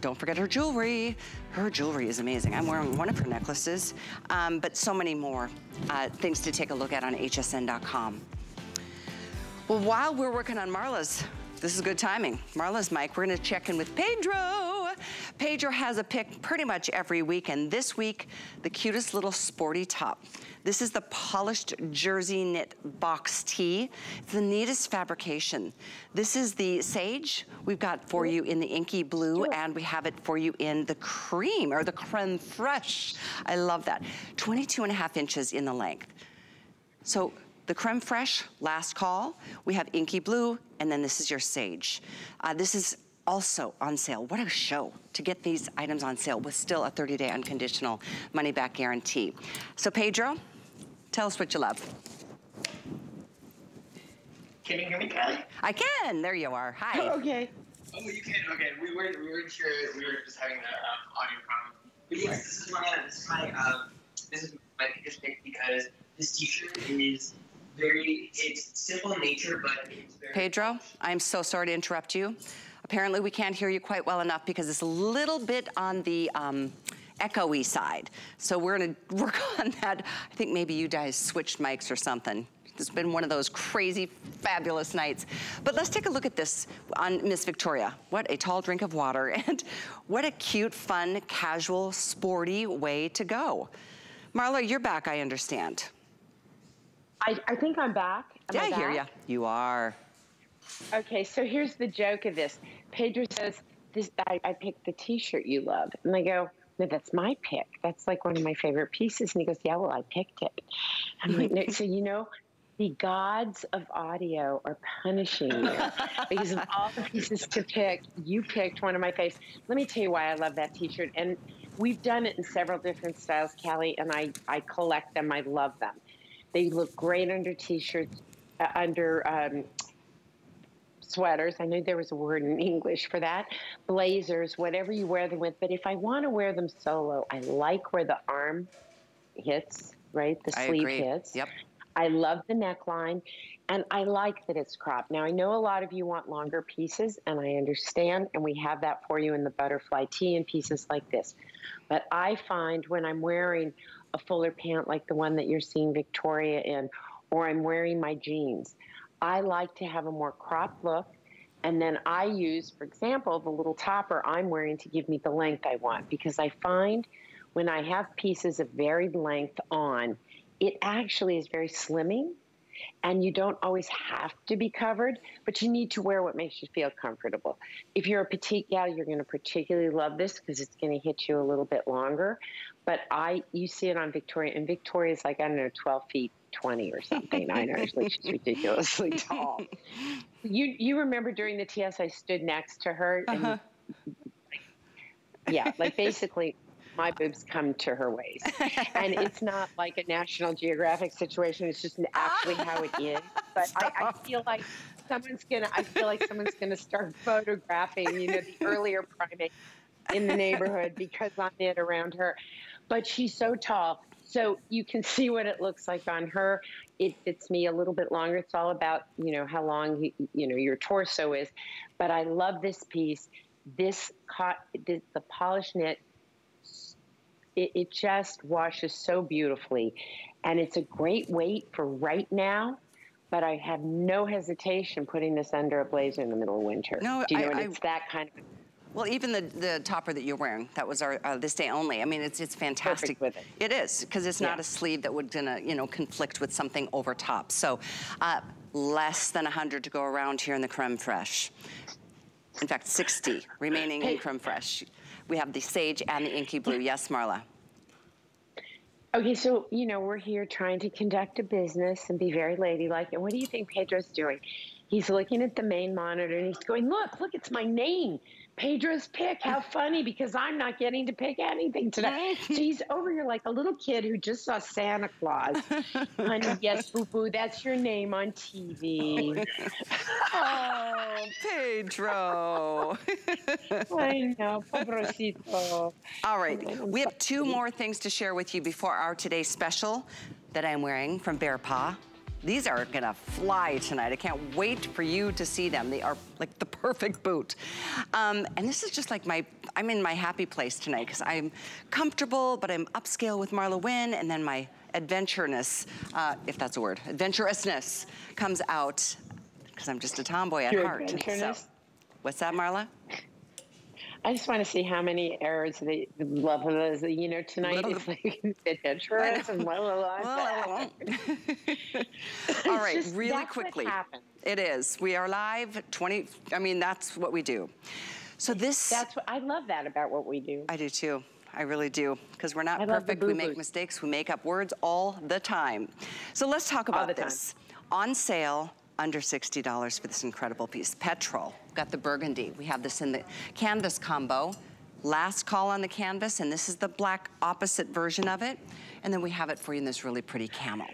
Don't forget her jewelry. Her jewelry is amazing. I'm wearing one of her necklaces, but so many more things to take a look at on hsn.com. Well, while we're working on Marla's, this is good timing. Marla's mic, we're gonna check in with Pedro. Pedro has a pick pretty much every week, and this week, the cutest little sporty top. This is the polished jersey knit box tee. It's the neatest fabrication. This is the sage. We've got for you in the inky blue, and we have it for you in the cream, or the creme fraiche. I love that. 22.5 inches in the length. So, the creme fraiche, last call. We have inky blue, and then this is your sage. This is also on sale. What a show to get these items on sale with still a 30-day unconditional money-back guarantee. So Pedro, tell us what you love. Can you hear me, Callie? I can. There you are. Hi. Oh, okay. Oh, you can. Okay. We weren't sure. We were just having an audio problem. But yes, this is my biggest pick, because this t-shirt is it's simple in nature, but it's very... Pedro, I'm so sorry to interrupt you. Apparently we can't hear you quite well enough because it's a little bit on the echoey side. So we're gonna work on that. I think maybe you guys switched mics or something. It's been one of those crazy, fabulous nights. But let's take a look at this on Miss Victoria. What a tall drink of water, and what a cute, fun, casual, sporty way to go. Marla, you're back, I understand. I think I'm back. Am I back? Hear you. You are. Okay, so here's the joke of this. Pedro says, I picked the t-shirt you love. And I go, no, that's my pick. That's like one of my favorite pieces. And he goes, yeah, well, I picked it. I'm like, no, so you know, the gods of audio are punishing you because of all the pieces to pick. You picked one of my faves. Let me tell you why I love that t-shirt. And we've done it in several different styles, Callie, and I collect them. I love them. They look great under t-shirts, under sweaters. I knew there was a word in English for that. Blazers, whatever you wear them with. But if I want to wear them solo, I like where the arm hits, right? The sleeve hits. Yep. I love the neckline, and I like that it's cropped. Now, I know a lot of you want longer pieces, and I understand, and we have that for you in the butterfly tee and pieces like this. But I find when I'm wearing a fuller pant like the one that you're seeing Victoria in, or I'm wearing my jeans, I like to have a more cropped look, and then I use, for example, the little topper I'm wearing to give me the length I want, because I find when I have pieces of varied length on, it actually is very slimming, and you don't always have to be covered, but you need to wear what makes you feel comfortable. If you're a petite gal, you're going to particularly love this because it's going to hit you a little bit longer. But you see it on Victoria, and Victoria's like, I don't know, 12 feet 20 or something. I know, she's ridiculously tall. You remember during the TS, I stood next to her, and yeah, like basically my boobs come to her waist. And it's not like a National Geographic situation. It's just actually how it is. But I feel like someone's gonna start photographing, you know, the earlier primate in the neighborhood because I'm it around her. But she's so tall. So you can see what it looks like on her. It fits me a little bit longer. It's all about, you know, how long, you know, your torso is. But I love this piece. The polished knit, it just washes so beautifully. And it's a great weight for right now. But I have no hesitation putting this under a blazer in the middle of winter. No, do you know what? It's that kind of... Well, even the topper that you're wearing, that was our this day only. I mean, it's fantastic. Perfect with it. It is, because it's not a sleeve that would gonna, you know, conflict with something over top. So less than 100 to go around here in the creme fraiche. In fact, 60 remaining in creme fraiche. We have the sage and the inky blue. Yes, Marla. Okay, so, you know, we're here trying to conduct a business and be very ladylike. And what do you think Pedro's doing? He's looking at the main monitor and he's going, look, it's my name. Pedro's pick, how funny, because I'm not getting to pick anything today. So he's over here like a little kid who just saw Santa Claus. Honey, yes, boo-boo, that's your name on TV. Oh, Pedro. I know, pobrecito. All right, we have two more things to share with you before our today's special that I'm wearing from Bear Paw. These are gonna fly tonight. I can't wait for you to see them. They are like the perfect boot. And this is just like I'm in my happy place tonight because I'm comfortable, but I'm upscale with Marla Wynne, and then my adventureness, if that's a word, adventurousness comes out because I'm just a tomboy at heart. So, what's that, Marla? I just want to see how many errors they love those, you know, tonight is like adventurous and blah, blah, blah. All right, just, really quickly. It is. We are live 20. I mean, that's what we do. So this. That's what I love that about what we do. I do too. I really do. Because we're not perfect. We make mistakes. We make up words all the time. So let's talk about this. On sale. Under $60 for this incredible piece. Petrol, got the burgundy. We have this in the canvas combo. Last call on the canvas, and this is the black opposite version of it. And then we have it for you in this really pretty camel.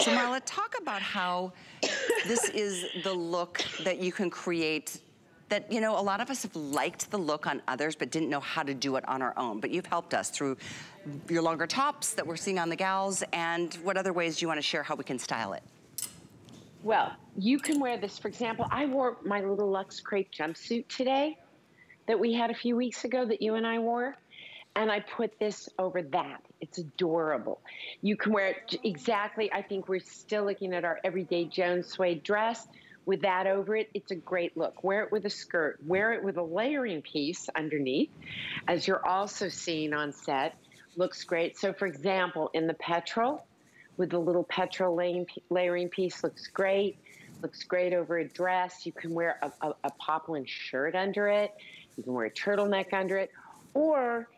So Marla, talk about how this is the look that you can create that, you know, a lot of us have liked the look on others but didn't know how to do it on our own. But you've helped us through your longer tops that we're seeing on the gals, and what other ways do you want to share how we can style it? Well, you can wear this. For example, I wore my little luxe crepe jumpsuit today that we had a few weeks ago that you and I wore, and I put this over that. It's adorable. You can wear it exactly. I think we're still looking at our Everyday Jones suede dress. With that over it, it's a great look. Wear it with a skirt. Wear it with a layering piece underneath, as you're also seeing on set. Looks great. So, for example, in the petrol, with the little petrol layering piece, looks great. Looks great over a dress. You can wear a poplin shirt under it. You can wear a turtleneck under it. Or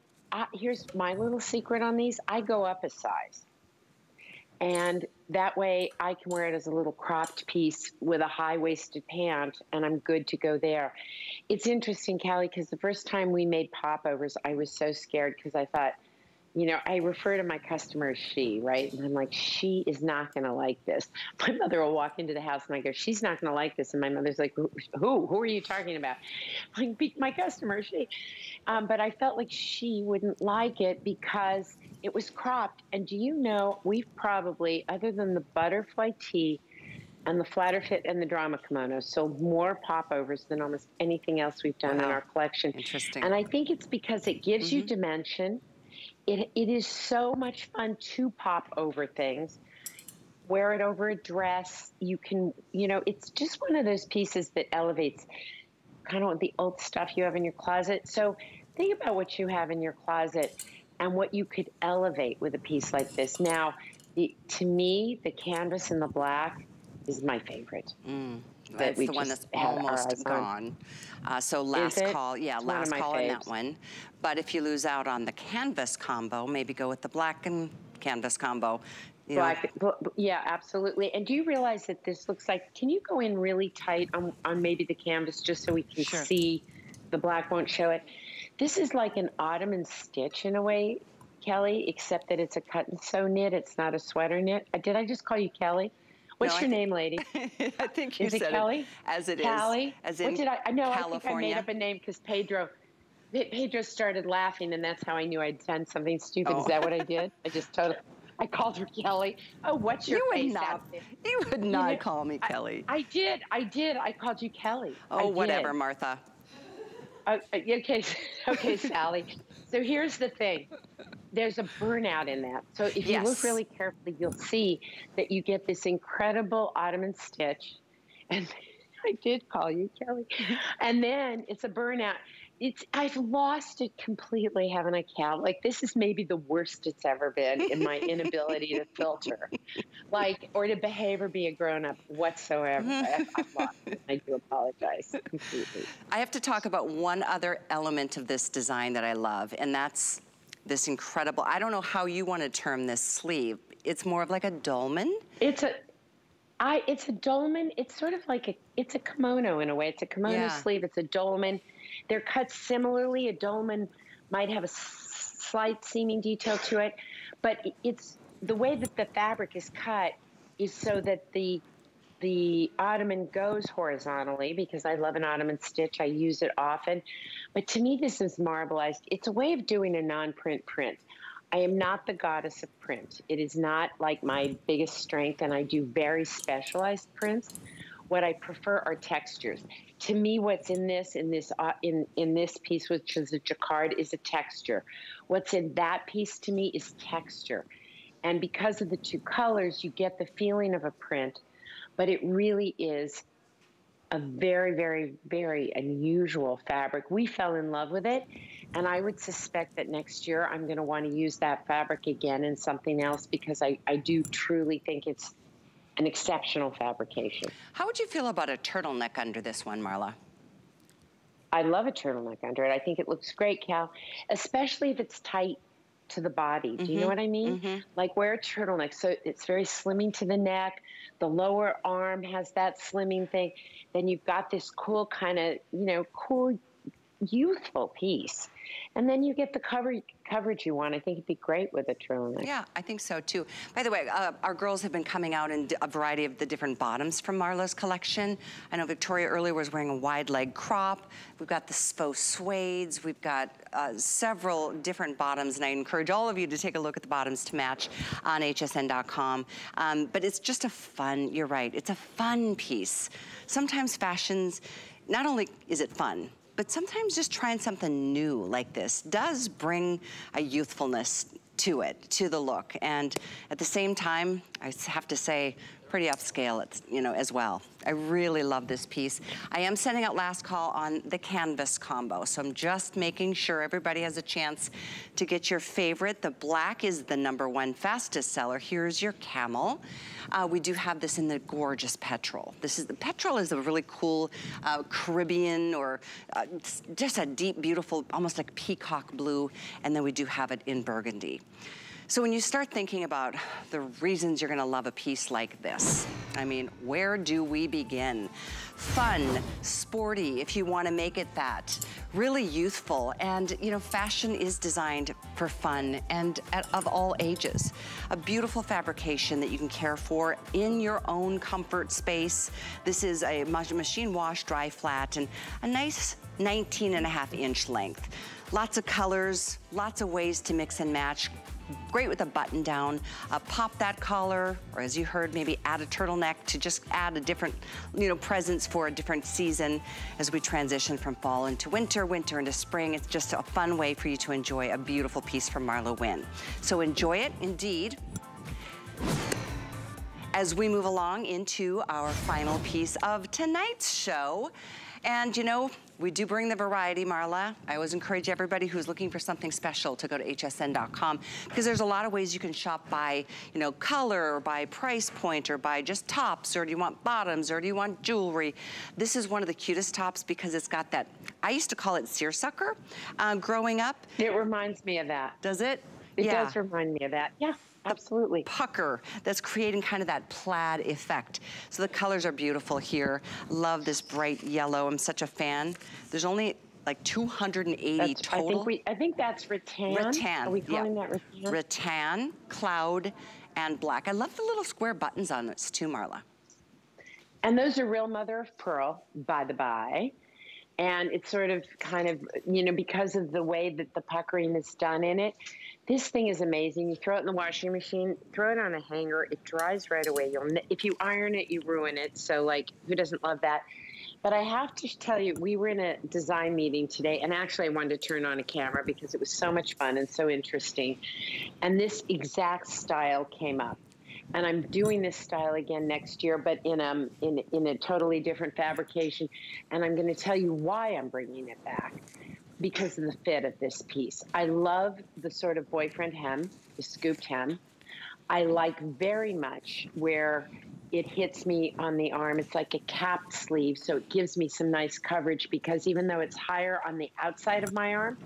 here's my little secret on these. I go up a size. And that way I can wear it as a little cropped piece with a high-waisted pant, and I'm good to go there. It's interesting, Callie, because the first time we made popovers, I was so scared because I thought, you know, I refer to my customer as she, right? And I'm like, she is not going to like this. My mother will walk into the house and I go, she's not going to like this. And my mother's like, who? Who are you talking about? I'm like, my customer, she. But I felt like she wouldn't like it because it was cropped. And do you know, we've probably, other than the butterfly tee and the flatter fit and the drama kimono, sold more popovers than almost anything else we've done in our collection. Interesting. And I think it's because it gives you dimension. It is so much fun to pop over things. Wear it over a dress. You can, you know, it's just one of those pieces that elevates kind of the old stuff you have in your closet. So think about what you have in your closet and what you could elevate with a piece like this. Now, to me, the canvas and the black is my favorite. That's the one that's almost gone. So last call, yeah, last call on that one. But if you lose out on the canvas combo, maybe go with the black and canvas combo. Black, yeah, absolutely. And do you realize that this looks like, can you go in really tight on maybe the canvas just so we can see the black won't show it? This is like an Ottoman stitch in a way, Kelly, except that it's a cut and sew knit. It's not a sweater knit. Did I just call you Kelly? What's your name, lady? I think you said Callie? As it is. Callie? As in California. I think I made up a name because Pedro started laughing, and that's how I knew I'd done something stupid. Is that what I did? I just totally... I called her Kelly. Oh, what's your face out there? You would not call me Kelly. I did. I called you Kelly. Oh, whatever, Martha. Okay, Sally. So here's the thing. There's a burnout in that. So if you look really carefully, you'll see that you get this incredible ottoman stitch. And I did call you Kelly. And then it's a burnout. I've lost it completely, haven't I, Cal? Like, this is maybe the worst it's ever been in my inability to filter, like, or to behave or be a grown-up whatsoever. I've lost it. I do apologize completely. I have to talk about one other element of this design that I love, and that's this incredible, I don't know how you want to term this sleeve. It's more of like a dolman. It's a dolman. It's sort of like it's a kimono in a way. It's a kimono sleeve. It's a dolman. They're cut similarly. A dolman might have a slight seaming detail to it, but it's the way that the fabric is cut is so that the ottoman goes horizontally, because I love an ottoman stitch. I use it often. But to me, this is marbleized. It's a way of doing a non-print print. I am not the goddess of print. It is not like my biggest strength, and I do very specialized prints. What I prefer are textures. To me, what's in this piece, which is a jacquard, is a texture. What's in that piece to me is texture. And because of the two colors, you get the feeling of a print, but it really is a very, very, very unusual fabric. We fell in love with it, and I would suspect that next year I'm gonna wanna use that fabric again in something else, because I do truly think it's an exceptional fabrication. How would you feel about a turtleneck under this one, Marla? I love a turtleneck under it. I think it looks great, Cal, especially if it's tight to the body. Do you know what I mean? Like, wear a turtleneck. So it's very slimming to the neck. The lower arm has that slimming thing. Then you've got this cool kind of, you know, cool, youthful piece. And then you get the coverage you want. I think it'd be great with a turtleneck. Yeah, I think so too. By the way, our girls have been coming out in a variety of the different bottoms from Marla's collection. I know Victoria earlier was wearing a wide leg crop. We've got the faux suedes. We've got several different bottoms, and I encourage all of you to take a look at the bottoms to match on hsn.com. But it's just a fun, you're right, it's a fun piece. Sometimes fashions, not only is it fun, but sometimes just trying something new like this does bring a youthfulness to it, to the look. And at the same time, I have to say, pretty upscale, you know, as well. I really love this piece. I am sending out last call on the canvas combo, so I'm just making sure everybody has a chance to get your favorite. The black is the #1 fastest seller. Here's your camel. We do have this in the gorgeous petrol. Petrol is a really cool Caribbean, or just a deep, beautiful, almost like peacock blue. And then we do have it in burgundy. So when you start thinking about the reasons you're gonna love a piece like this, I mean, where do we begin? Fun, sporty, if you wanna make it that, really youthful, and you know, fashion is designed for fun and of all ages. A beautiful fabrication that you can care for in your own comfort space. This is a machine wash, dry flat, and a nice 19.5-inch length. Lots of colors, lots of ways to mix and match. Great with a button down, pop that collar, or as you heard, maybe add a turtleneck to just add a different, you know, presence for a different season as we transition from fall into winter, winter into spring. It's just a fun way for you to enjoy a beautiful piece from Marla Wynne. So enjoy it indeed. As we move along into our final piece of tonight's show, and you know, we do bring the variety, Marla. I always encourage everybody who's looking for something special to go to hsn.com, because there's a lot of ways you can shop by, you know, color, or by price point, or by just tops, or do you want bottoms, or do you want jewelry? This is one of the cutest tops because it's got that, I used to call it seersucker growing up. It reminds me of that. Does it? It does remind me of that, yeah. Absolutely. Pucker that's creating kind of that plaid effect. So the colors are beautiful here. Love this bright yellow. I'm such a fan. There's only like 280 total. I think that's rattan. Rattan. Are we calling that rattan? Rattan, cloud, and black. I love the little square buttons on this too, Marla. And those are real mother of pearl, by the by. And it's sort of kind of, you know, because of the way that the puckering is done in it, This thing is amazing. You throw it in the washing machine, throw it on a hanger. It dries right away. If you iron it, you ruin it. So, like, who doesn't love that? But I have to tell you, we were in a design meeting today, and actually I wanted to turn on a camera because it was so much fun and so interesting. And this exact style came up. And I'm doing this style again next year, but in a totally different fabrication. And I'm going to tell you why I'm bringing it back. Because of the fit of this piece. I love the sort of boyfriend hem, the scooped hem. I like very much where it hits me on the arm. It's like a capped sleeve, so it gives me some nice coverage because even though it's higher on the outside of my arm,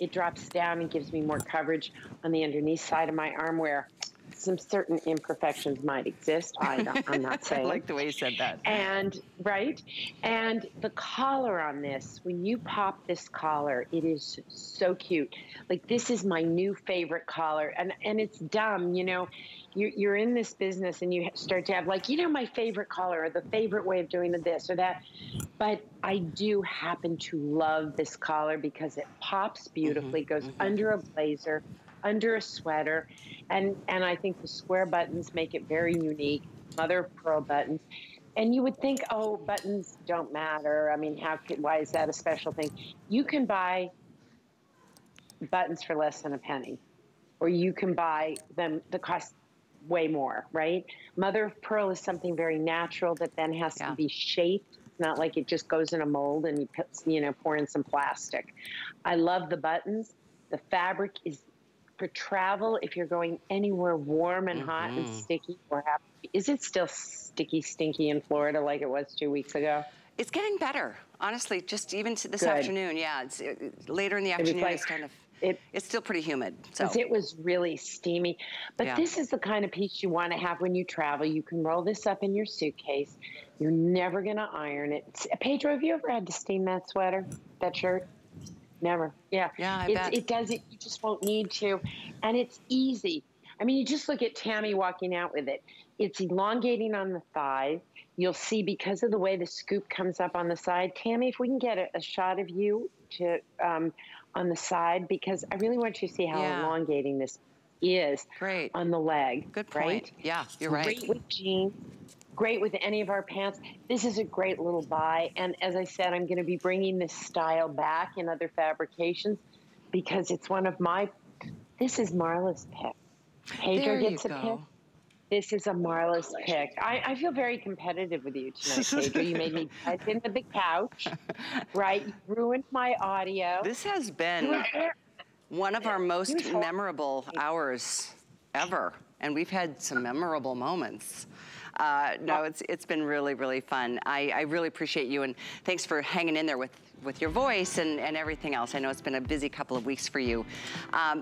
it drops down and gives me more coverage on the underneath side of my arm where some certain imperfections might exist. I'm not saying. I like the way you said that. And, right? And the collar on this, when you pop this collar, it is so cute. Like, this is my new favorite collar. And it's dumb, you know. You're in this business and you start to have, like, you know, my favorite collar or the favorite way of doing this or that. But I do happen to love this collar because it pops beautifully, goes under a blazer, under a sweater, and I think the square buttons make it very unique, mother of pearl buttons. And you would think, oh, buttons don't matter. I mean, why is that a special thing? You can buy buttons for less than a penny, or you can buy them that cost way more, right? Mother of pearl is something very natural that then has to be shaped. It's not like it just goes in a mold and you pour in some plastic. I love the buttons. The fabric is for travel, if you're going anywhere warm and hot and sticky, or is it still sticky, stinky in Florida like it was 2 weeks ago? It's getting better, honestly. Just even to this afternoon, it's later in the afternoon. Like, it's kind of it's still pretty humid. So it was really steamy, but this is the kind of piece you want to have when you travel. You can roll this up in your suitcase. You're never going to iron it. Pedro, have you ever had to steam that sweater, that shirt? Never. Yeah, I bet. It does it. You just won't need to. And it's easy. I mean, you just look at Tammy walking out with it. It's elongating on the thigh. You'll see because of the way the scoop comes up on the side. Tammy, if we can get a shot of you to on the side, because I really want you to see how elongating this is on the leg. Good point. Right? Yeah, you're right. Great with jeans. Great with any of our pants. This is a great little buy. And as I said, I'm going to be bringing this style back in other fabrications because it's one of my, this is Marla's pick. Pedro gets a pick. This is a Marla's pick. I feel very competitive with you tonight, Pedro. You made me bite into the couch, right? You ruined my audio. This has been one of our most memorable hours ever. And we've had some memorable moments. No, it's been really, really fun. I really appreciate you, and thanks for hanging in there with your voice and everything else. I know it's been a busy couple of weeks for you.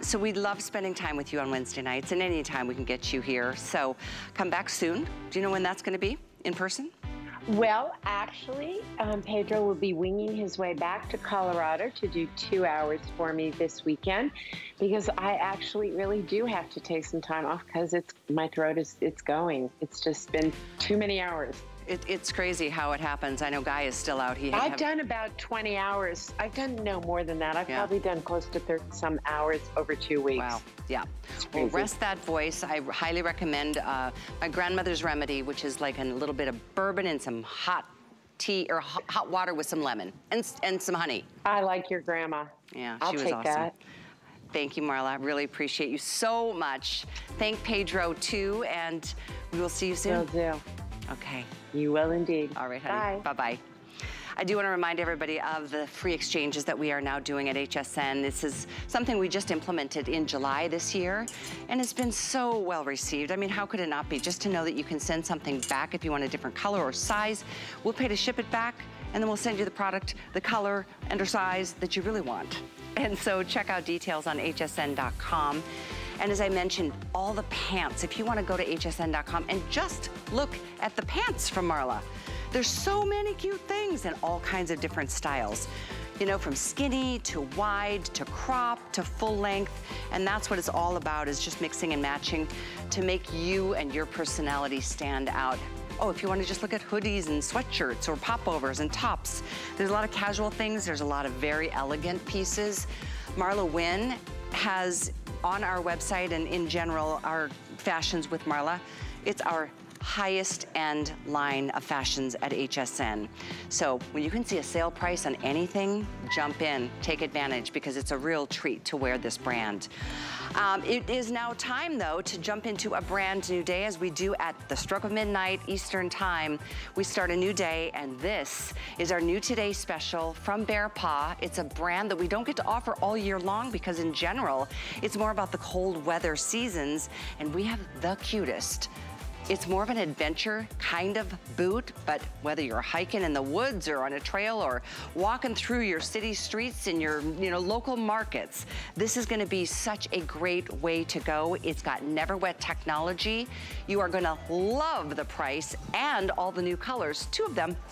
So we love spending time with you on Wednesday nights, and any time we can get you here. So come back soon. Do you know when that's going to be in person? Well, actually, Pedro will be winging his way back to Colorado to do 2 hours for me this weekend, because I actually really do have to take some time off because my throat is going. It's just been too many hours. It's crazy how it happens. I know Guy is still out. I've done about 20 hours. I've done no more than that. I've probably done close to 30-some hours over 2 weeks. Wow. Yeah. Well, rest that voice. I highly recommend my grandmother's remedy, which is like a little bit of bourbon and some hot tea or hot water with some lemon and some honey. I like your grandma. Yeah, she was awesome. I'll take that. Thank you, Marla. I really appreciate you so much. Thank Pedro, too, and we will see you soon. Will do. Okay. You will indeed. All right, honey. Bye. Bye-bye. I do want to remind everybody of the free exchanges that we are now doing at HSN. This is something we just implemented in July this year, and it's been so well received. I mean, how could it not be? Just to know that you can send something back if you want a different color or size. We'll pay to ship it back, and then we'll send you the product, the color, and or size that you really want. And so check out details on hsn.com. And as I mentioned, all the pants, if you want to go to hsn.com and just look at the pants from Marla. There's so many cute things in all kinds of different styles. You know, from skinny to wide to crop to full length. And that's what it's all about, is just mixing and matching to make you and your personality stand out. Oh, if you want to just look at hoodies and sweatshirts or popovers and tops. There's a lot of casual things. There's a lot of very elegant pieces. Marla Wynne has on our website and in general our fashions with Marla, it's our highest end line of fashions at HSN. So when you can see a sale price on anything, jump in, take advantage, because it's a real treat to wear this brand. It is now time though to jump into a brand new day, as we do at the stroke of midnight Eastern time. We start a new day, and this is our New Today special from Bear Paw. It's a brand that we don't get to offer all year long because in general, it's more about the cold weather seasons, and we have the cutest. It's more of an adventure kind of boot, but whether you're hiking in the woods or on a trail or walking through your city streets and your local markets, this is gonna be such a great way to go. It's got Neverwet technology. You are gonna love the price and all the new colors, two of them.